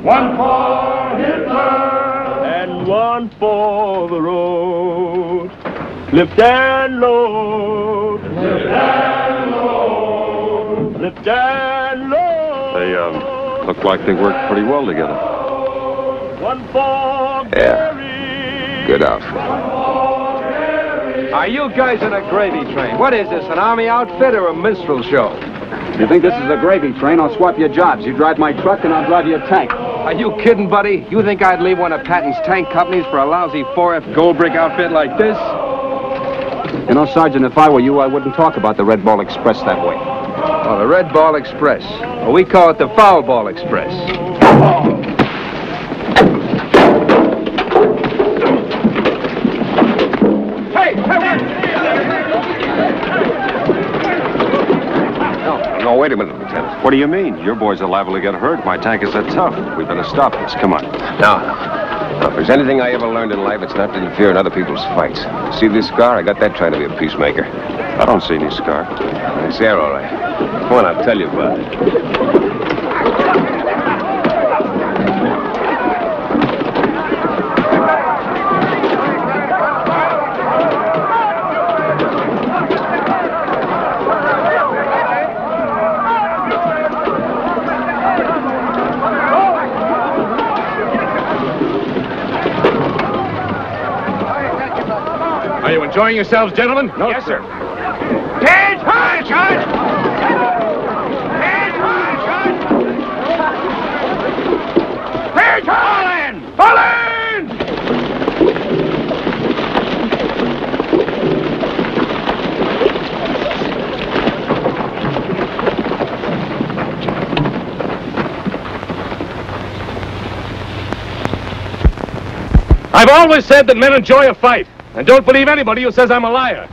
one for Hitler, and one for the road. Lift and load, lift and load. Lift and load. They look like they work pretty well together. Yeah, good outfit. Are you guys in a gravy train? What is this, an army outfit or a minstrel show? If you think this is a gravy train, I'll swap your jobs. You drive my truck and I'll drive your tank. Are you kidding, buddy? You think I'd leave one of Patton's tank companies for a lousy 4F gold brick outfit like this? You know, Sergeant, if I were you, I wouldn't talk about the Red Ball Express that way. Oh, the Red Ball Express. Well, we call it the Foul Ball Express. Oh. Hey! Hey! No, wait a minute, Lieutenant. What do you mean? Your boys are liable to get hurt. My tank is that tough. We better stop this. Come on. Now, if there's anything I ever learned in life, it's not to interfere in other people's fights. See this scar? I got that trying to be a peacemaker. I don't see any scar. It's there, all right. Come on, I'll tell you about it. Are you enjoying yourselves, gentlemen? No, yes, sir. Head high, John! I've always said that men enjoy a fight, and don't believe anybody who says I'm a liar.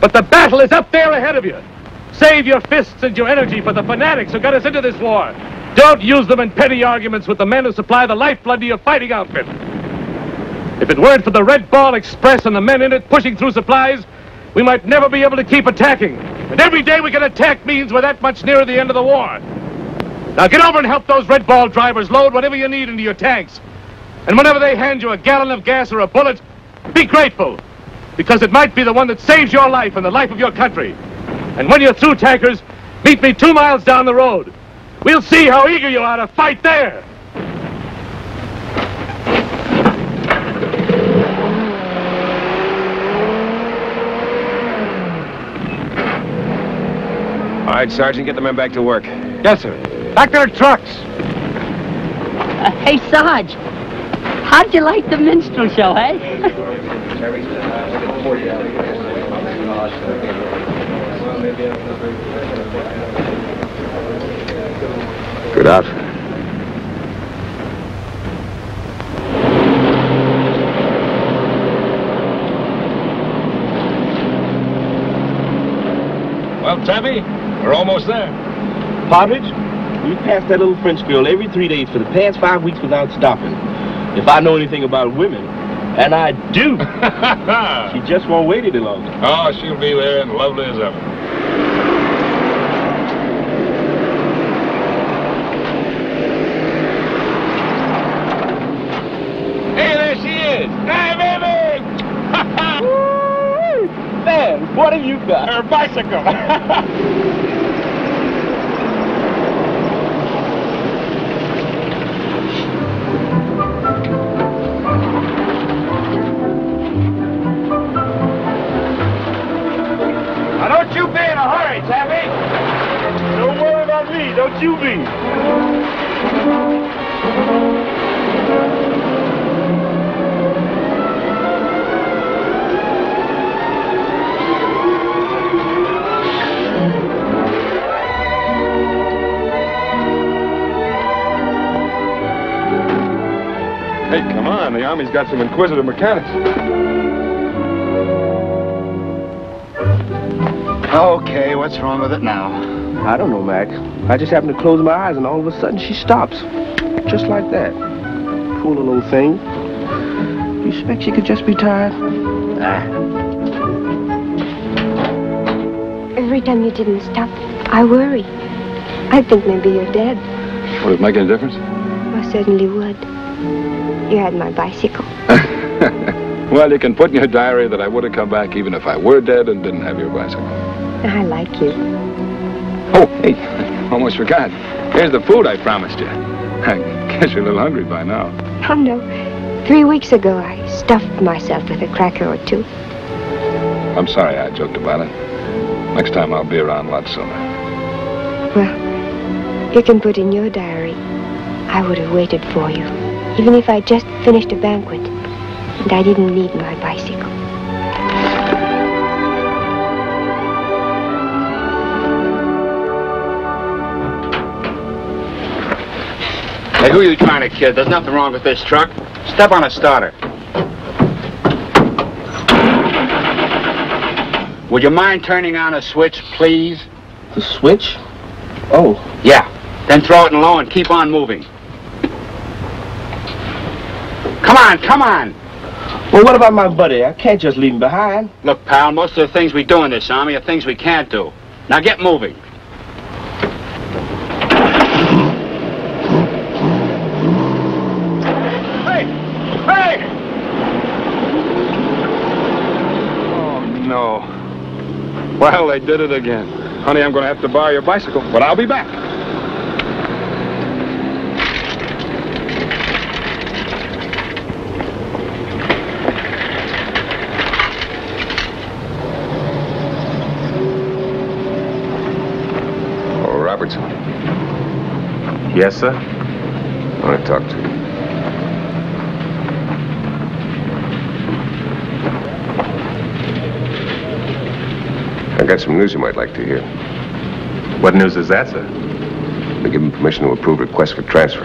But the battle is up there ahead of you. Save your fists and your energy for the fanatics who got us into this war. Don't use them in petty arguments with the men who supply the lifeblood to your fighting outfit. If it weren't for the Red Ball Express and the men in it pushing through supplies, we might never be able to keep attacking. And every day we can attack means we're that much nearer the end of the war. Now get over and help those Red Ball drivers load whatever you need into your tanks. And whenever they hand you a gallon of gas or a bullet, be grateful, because it might be the one that saves your life and the life of your country. And when you're through, tankers, meet me 2 miles down the road. We'll see how eager you are to fight there. right, Sergeant, get the men back to work. Yes, sir. Back to their trucks. Hey, Sarge, how'd you like the minstrel show, eh? Good outfit. Well, Taffy, we're almost there. Partridge, we passed that little French girl every 3 days for the past 5 weeks without stopping. If I know anything about women, and I do, she just won't wait any longer. Oh, she'll be there and lovely as ever. Hey, there she is. Hi, baby! Man, what have you got? Her bicycle. Don't you be. Hey, come on. The Army's got some inquisitive mechanics. Okay, what's wrong with it now? I don't know, Mac. I just happened to close my eyes, and all of a sudden, she stops. Just like that. Poor little thing. You expect she could just be tired? Nah. Every time you didn't stop, I worry. I think maybe you're dead. Would it make any difference? I certainly would. You had my bicycle. Well, you can put in your diary that I would have come back even if I were dead and didn't have your bicycle. I like you. Oh, hey, almost forgot. Here's the food I promised you. I guess you're a little hungry by now. Oh, no. 3 weeks ago, I stuffed myself with a cracker or two. I'm sorry I joked about it. Next time, I'll be around a lot sooner. Well, you can put in your diary, I would have waited for you, even if I just finished a banquet and I didn't need my bicycle. Hey, who are you trying to kid? There's nothing wrong with this truck. Step on a starter. Would you mind turning on a switch, please? The switch? Oh. Yeah. Then throw it in low and keep on moving. Come on, come on. Well, what about my buddy? I can't just leave him behind. Look, pal, most of the things we do in this Army are things we can't do. Now get moving. Well, they did it again. Honey, I'm going to have to borrow your bicycle, but I'll be back. Oh, Robertson. Yes, sir? I want to talk to you. I got some news you might like to hear. What news is that, sir? They're giving permission to approve requests for transfer.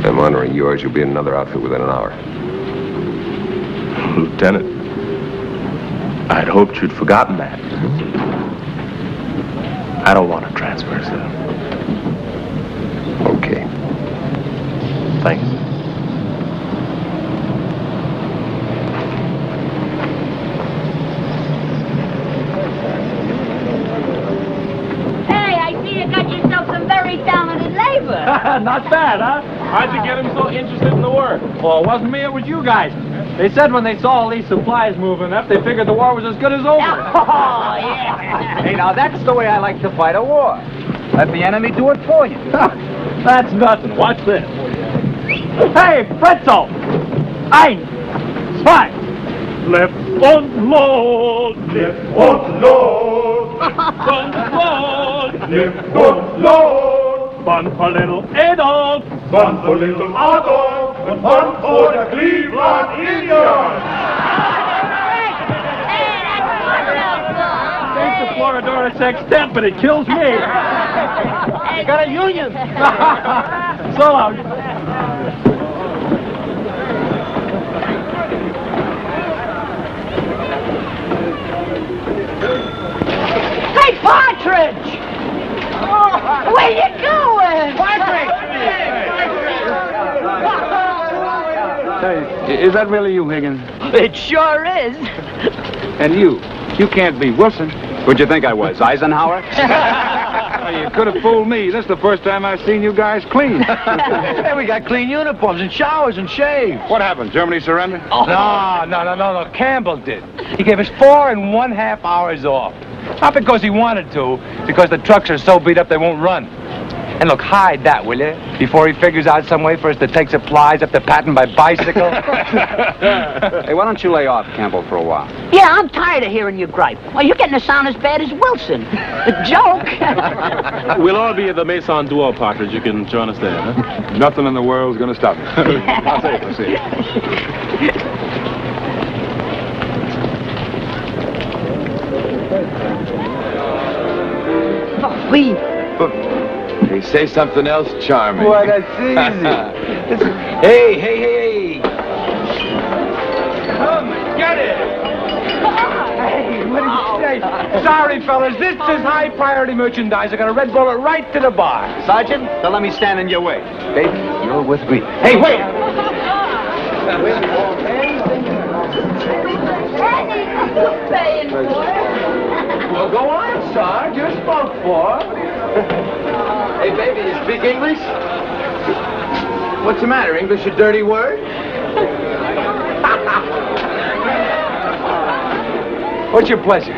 If I'm honoring yours, you'll be in another outfit within an hour. Lieutenant, I'd hoped you'd forgotten that. I don't want to transfer, sir. Okay. Thanks. Not bad, huh? How'd you get them so interested in the work? Well, it wasn't me, it was you guys. They said when they saw all these supplies moving up, they figured the war was as good as over. Oh, yeah. Hey, now that's the way I like to fight a war. Let the enemy do it for you. That's nothing. Watch this. Hey, Pretzel! Ein, zwei, left und los, left und los, left und los. Live good Lord. One for little adults, one for little adults, and one for the Cleveland Indians. Hey, that's the Floridora Sextet, but it kills me. I got a union. So loud. Hey, Partridge! Oh. Where you going? Partridge! Hey, is that really you, Higgins? It sure is. And you? You can't be Wilson. What'd you think I was, Eisenhower? Oh, you could have fooled me. This is the first time I've seen you guys clean. Hey, we got clean uniforms and showers and shaves. What happened? Germany surrendered? Oh. No. Campbell did. He gave us 4.5 hours off. Not because he wanted to, because the trucks are so beat up they won't run. And look, hide that, will you? Before he figures out some way for us to take supplies up the pattern by bicycle. Hey, why don't you lay off Campbell for a while? Yeah, I'm tired of hearing you gripe. Well, you're getting to sound as bad as Wilson. A joke. We'll all be at the Maison Duo, Partridge. You can join us there, huh? Nothing in the world's going to stop me. I'll take it. See you. Oui. Hey, say something else, charming. Why, that's easy. Hey. Come and get it. Hey, what did you say? Sorry, fellas, this is high-priority merchandise. I got a Red Bull right to the bar. Sergeant, don't let me stand in your way. Baby, you're with me. Hey, wait! Well, go on, Sarge. You're spoke for. Hey, baby, you speak English? What's the matter? English a dirty word? What's your pleasure?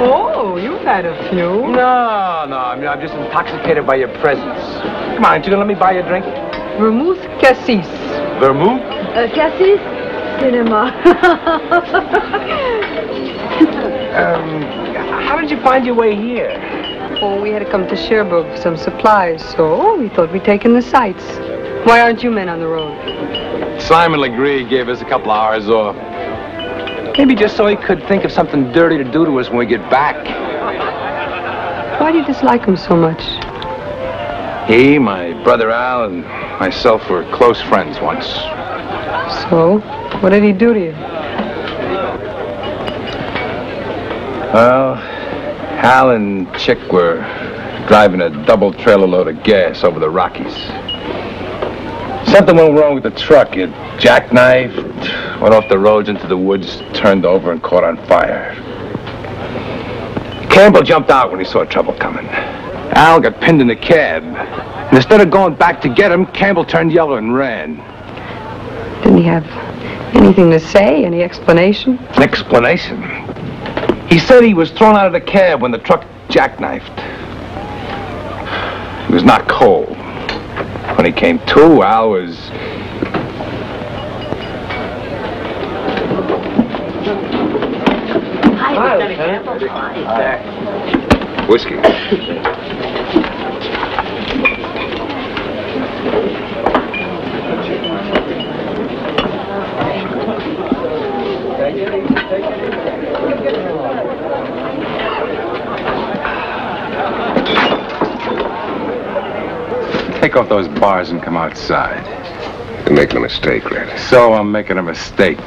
Oh, you've had a few. No. I'm just intoxicated by your presence. Come on, aren't you gonna let me buy you a drink? Vermouth cassis. Vermouth? Cassis cinema. How did you find your way here? Oh, we had to come to Cherbourg for some supplies, so we thought we'd take in the sights. Why aren't you men on the road? Simon Legree gave us a couple of hours off. Maybe just so he could think of something dirty to do to us when we get back. Why do you dislike him so much? He, my brother Al, and myself were close friends once. So, what did he do to you? Well, Hal and Chick were driving a double trailer load of gas over the Rockies. Something went wrong with the truck. It jackknifed, went off the roads into the woods, turned over and caught on fire. Campbell jumped out when he saw trouble coming. Al got pinned in the cab. And instead of going back to get him, Campbell turned yellow and ran. Didn't he have anything to say? Any explanation? An explanation? He said he was thrown out of the cab when the truck jackknifed. He was knocked cold. When he came to, Al was... Hi. Whiskey. Take off those bars and come outside. You're making a mistake, Red. So I'm making a mistake.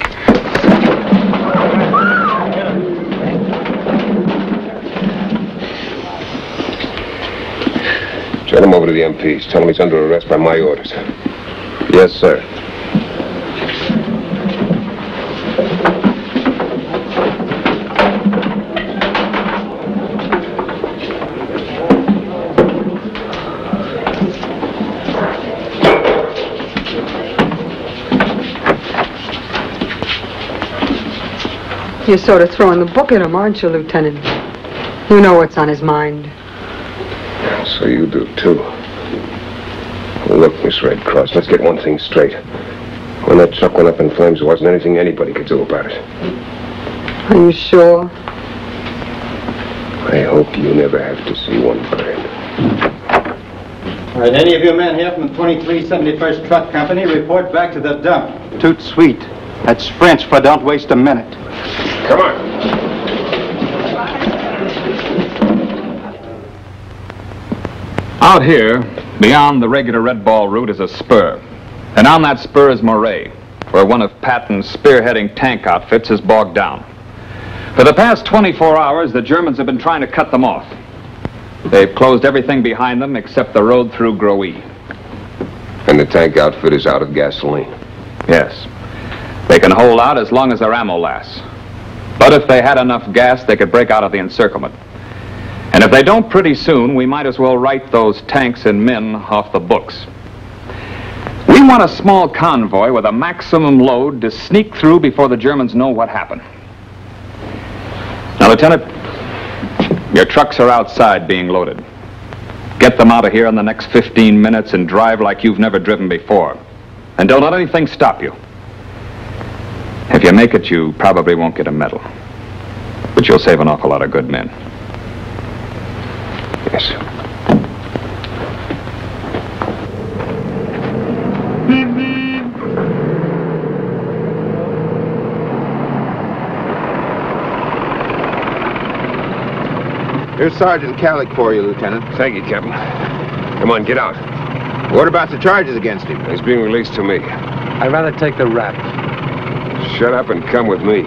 Turn him over to the MPs. Tell him he's under arrest by my orders. Yes, sir. You're sort of throwing the book at him, aren't you, Lieutenant? You know what's on his mind. Yeah, so you do, too. Well, look, Miss Red Cross, let's get one thing straight. When that truck went up in flames, there wasn't anything anybody could do about it. Are you sure? I hope you never have to see one burn. All right, any of you men here from the 2371st Truck Company, report back to the dump. Tout suite. That's French for don't waste a minute. Come on. Out here, beyond the regular Red Ball route, is a spur. And on that spur is Moray, where one of Patton's spearheading tank outfits is bogged down. For the past 24 hours, the Germans have been trying to cut them off. They've closed everything behind them except the road through Groix. And the tank outfit is out of gasoline? Yes. They can hold out as long as their ammo lasts. But if they had enough gas, they could break out of the encirclement. And if they don't pretty soon, we might as well write those tanks and men off the books. We want a small convoy with a maximum load to sneak through before the Germans know what happened. Now, Lieutenant, your trucks are outside being loaded. Get them out of here in the next 15 minutes and drive like you've never driven before. And don't let anything stop you. If you make it, you probably won't get a medal. But you'll save an awful lot of good men. Yes. Here's Sergeant Kallick for you, Lieutenant. Thank you, Captain. Come on, get out. What about the charges against him? He's being released to me. I'd rather take the rap. Shut up and come with me.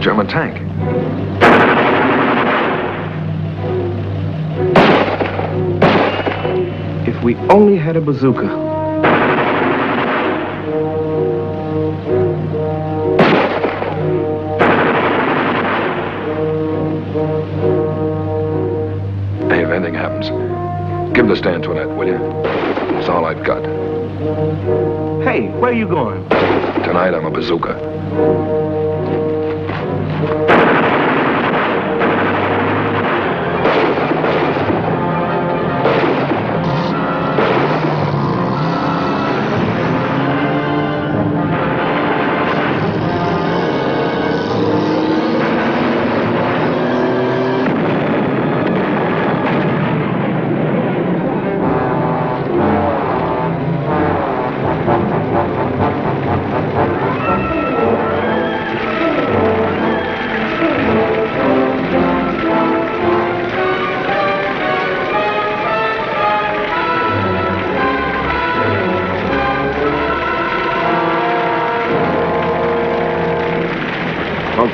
German tank. If we only had a bazooka. Hey, if anything happens, give this to Antoinette, will you? It's all I've got. Hey, where are you going? Tonight I'm a bazooka.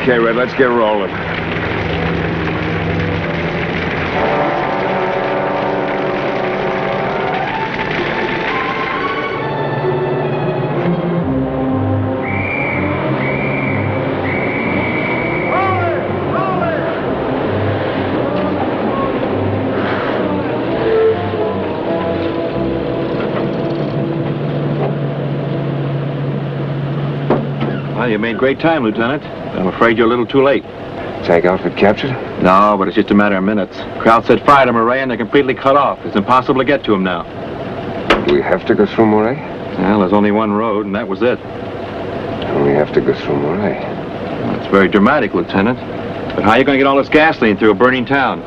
Okay, Red, let's get rolling. Well, you made great time, Lieutenant. I'm afraid you're a little too late. Tank outfit captured? No, but it's just a matter of minutes. Crowd set fire to Moray and they're completely cut off. It's impossible to get to him now. Do we have to go through Moray? Well, there's only one road, and that was it. We have to go through Moray. That's very dramatic, Lieutenant. But how are you going to get all this gasoline through a burning town?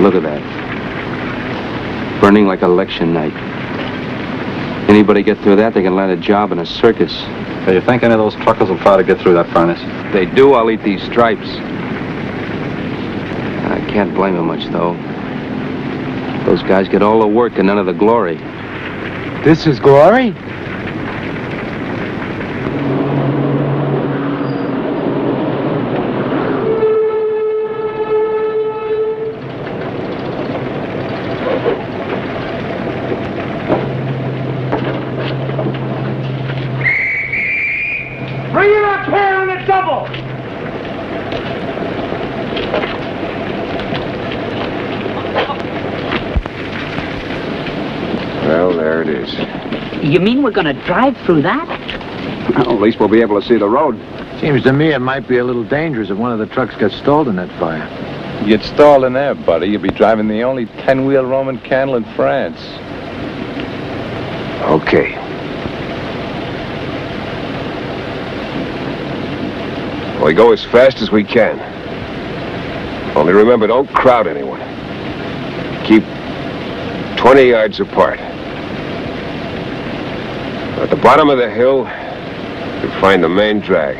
Look at that. Burning like election night. Anybody get through that, they can land a job in a circus. Do you think any of those truckers will try to get through that furnace? If they do, I'll eat these stripes. I can't blame them much, though. Those guys get all the work and none of the glory. This is glory? Bridges. You mean we're going to drive through that? Well, at least we'll be able to see the road. Seems to me it might be a little dangerous if one of the trucks got stalled in that fire. If you'd stalled in there, buddy, you'd be driving the only 10-wheel Roman candle in France. Okay. We go as fast as we can. Only remember, don't crowd anyone. Keep 20 yards apart. At the bottom of the hill, you'll find the main drag.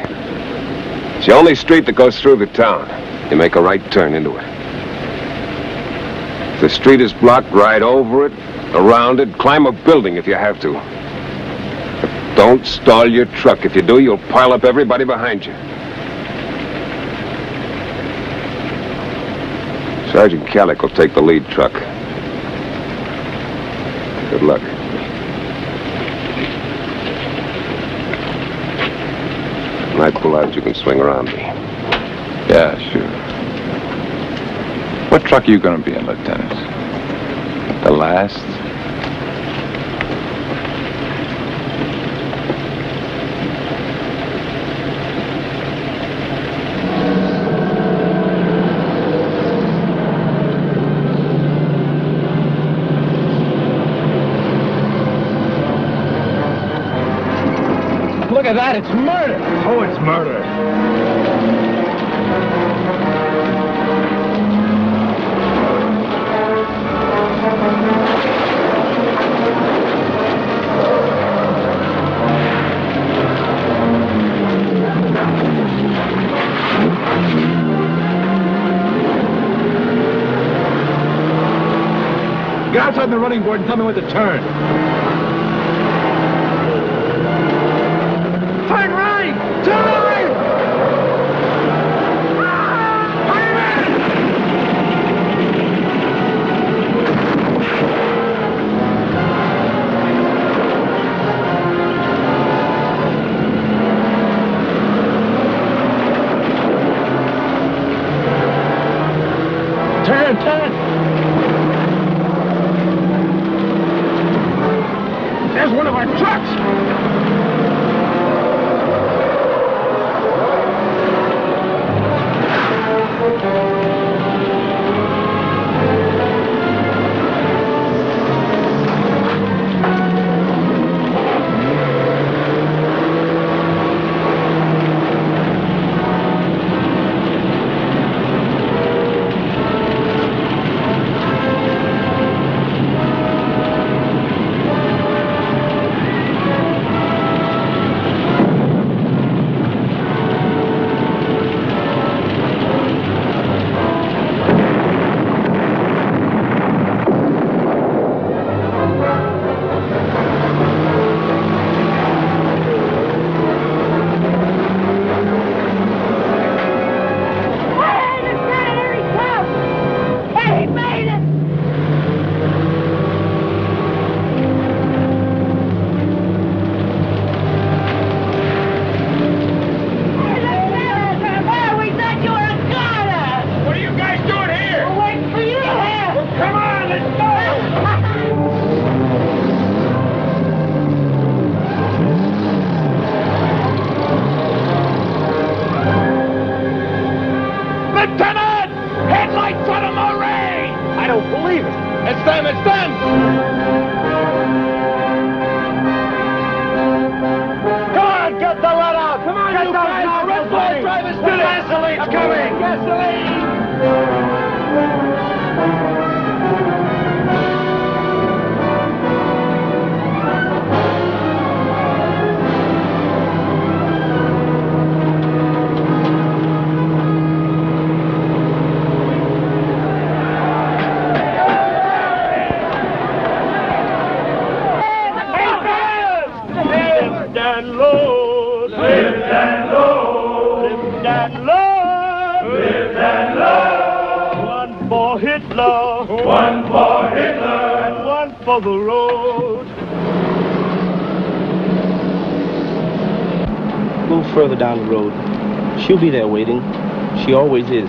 It's the only street that goes through the town. You make a right turn into it. If the street is blocked, ride over it, around it, climb a building if you have to. But don't stall your truck. If you do, you'll pile up everybody behind you. Sergeant Kallick will take the lead truck. Good luck. When I pull out, you can swing around me. Yeah, sure. What truck are you going to be in, Lieutenant? The last? Look at that, it's murder! Oh, it's murder. Get outside the running board and tell me when to turn. She'll be there waiting. She always is.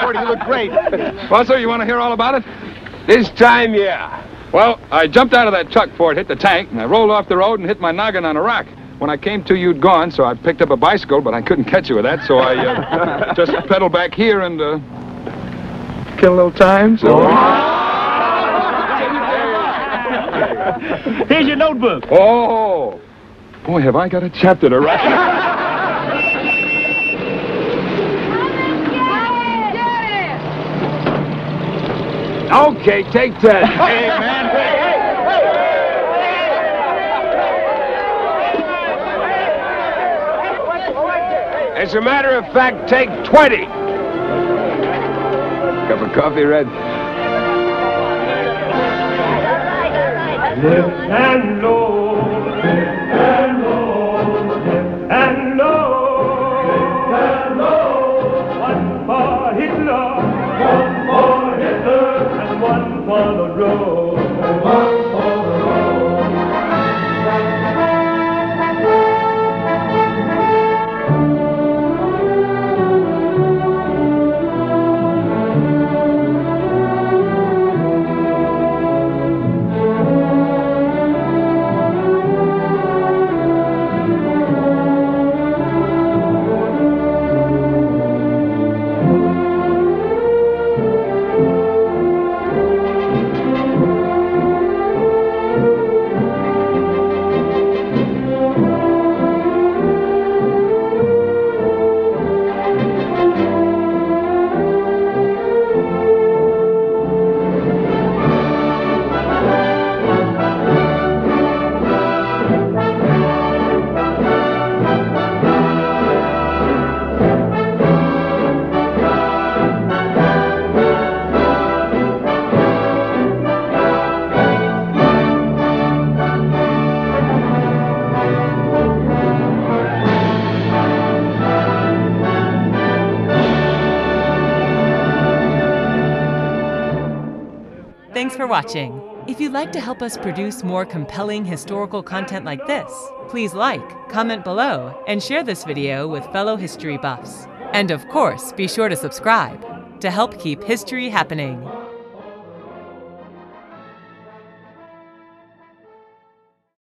Cordy, you look great. Well, sir, you want to hear all about it? This time, yeah. Well, I jumped out of that truck before it hit the tank, and I rolled off the road and hit my noggin on a rock. When I came to, you'd gone, so I picked up a bicycle, but I couldn't catch you with that, so I just pedaled back here and... kill a little time, so... Here's your notebook. Oh! Boy, have I got a chapter to write. Okay, take that. Hey, man. Hey. As a matter of fact, take 20. Cup of coffee, Red? Live and low, live and low, live and low, live and low. One for Hitler, one for Hitler. One for the road, one for the Thanks for watching. If you'd like to help us produce more compelling historical content like this, please like, comment below, and share this video with fellow history buffs. And of course, be sure to subscribe to help keep history happening.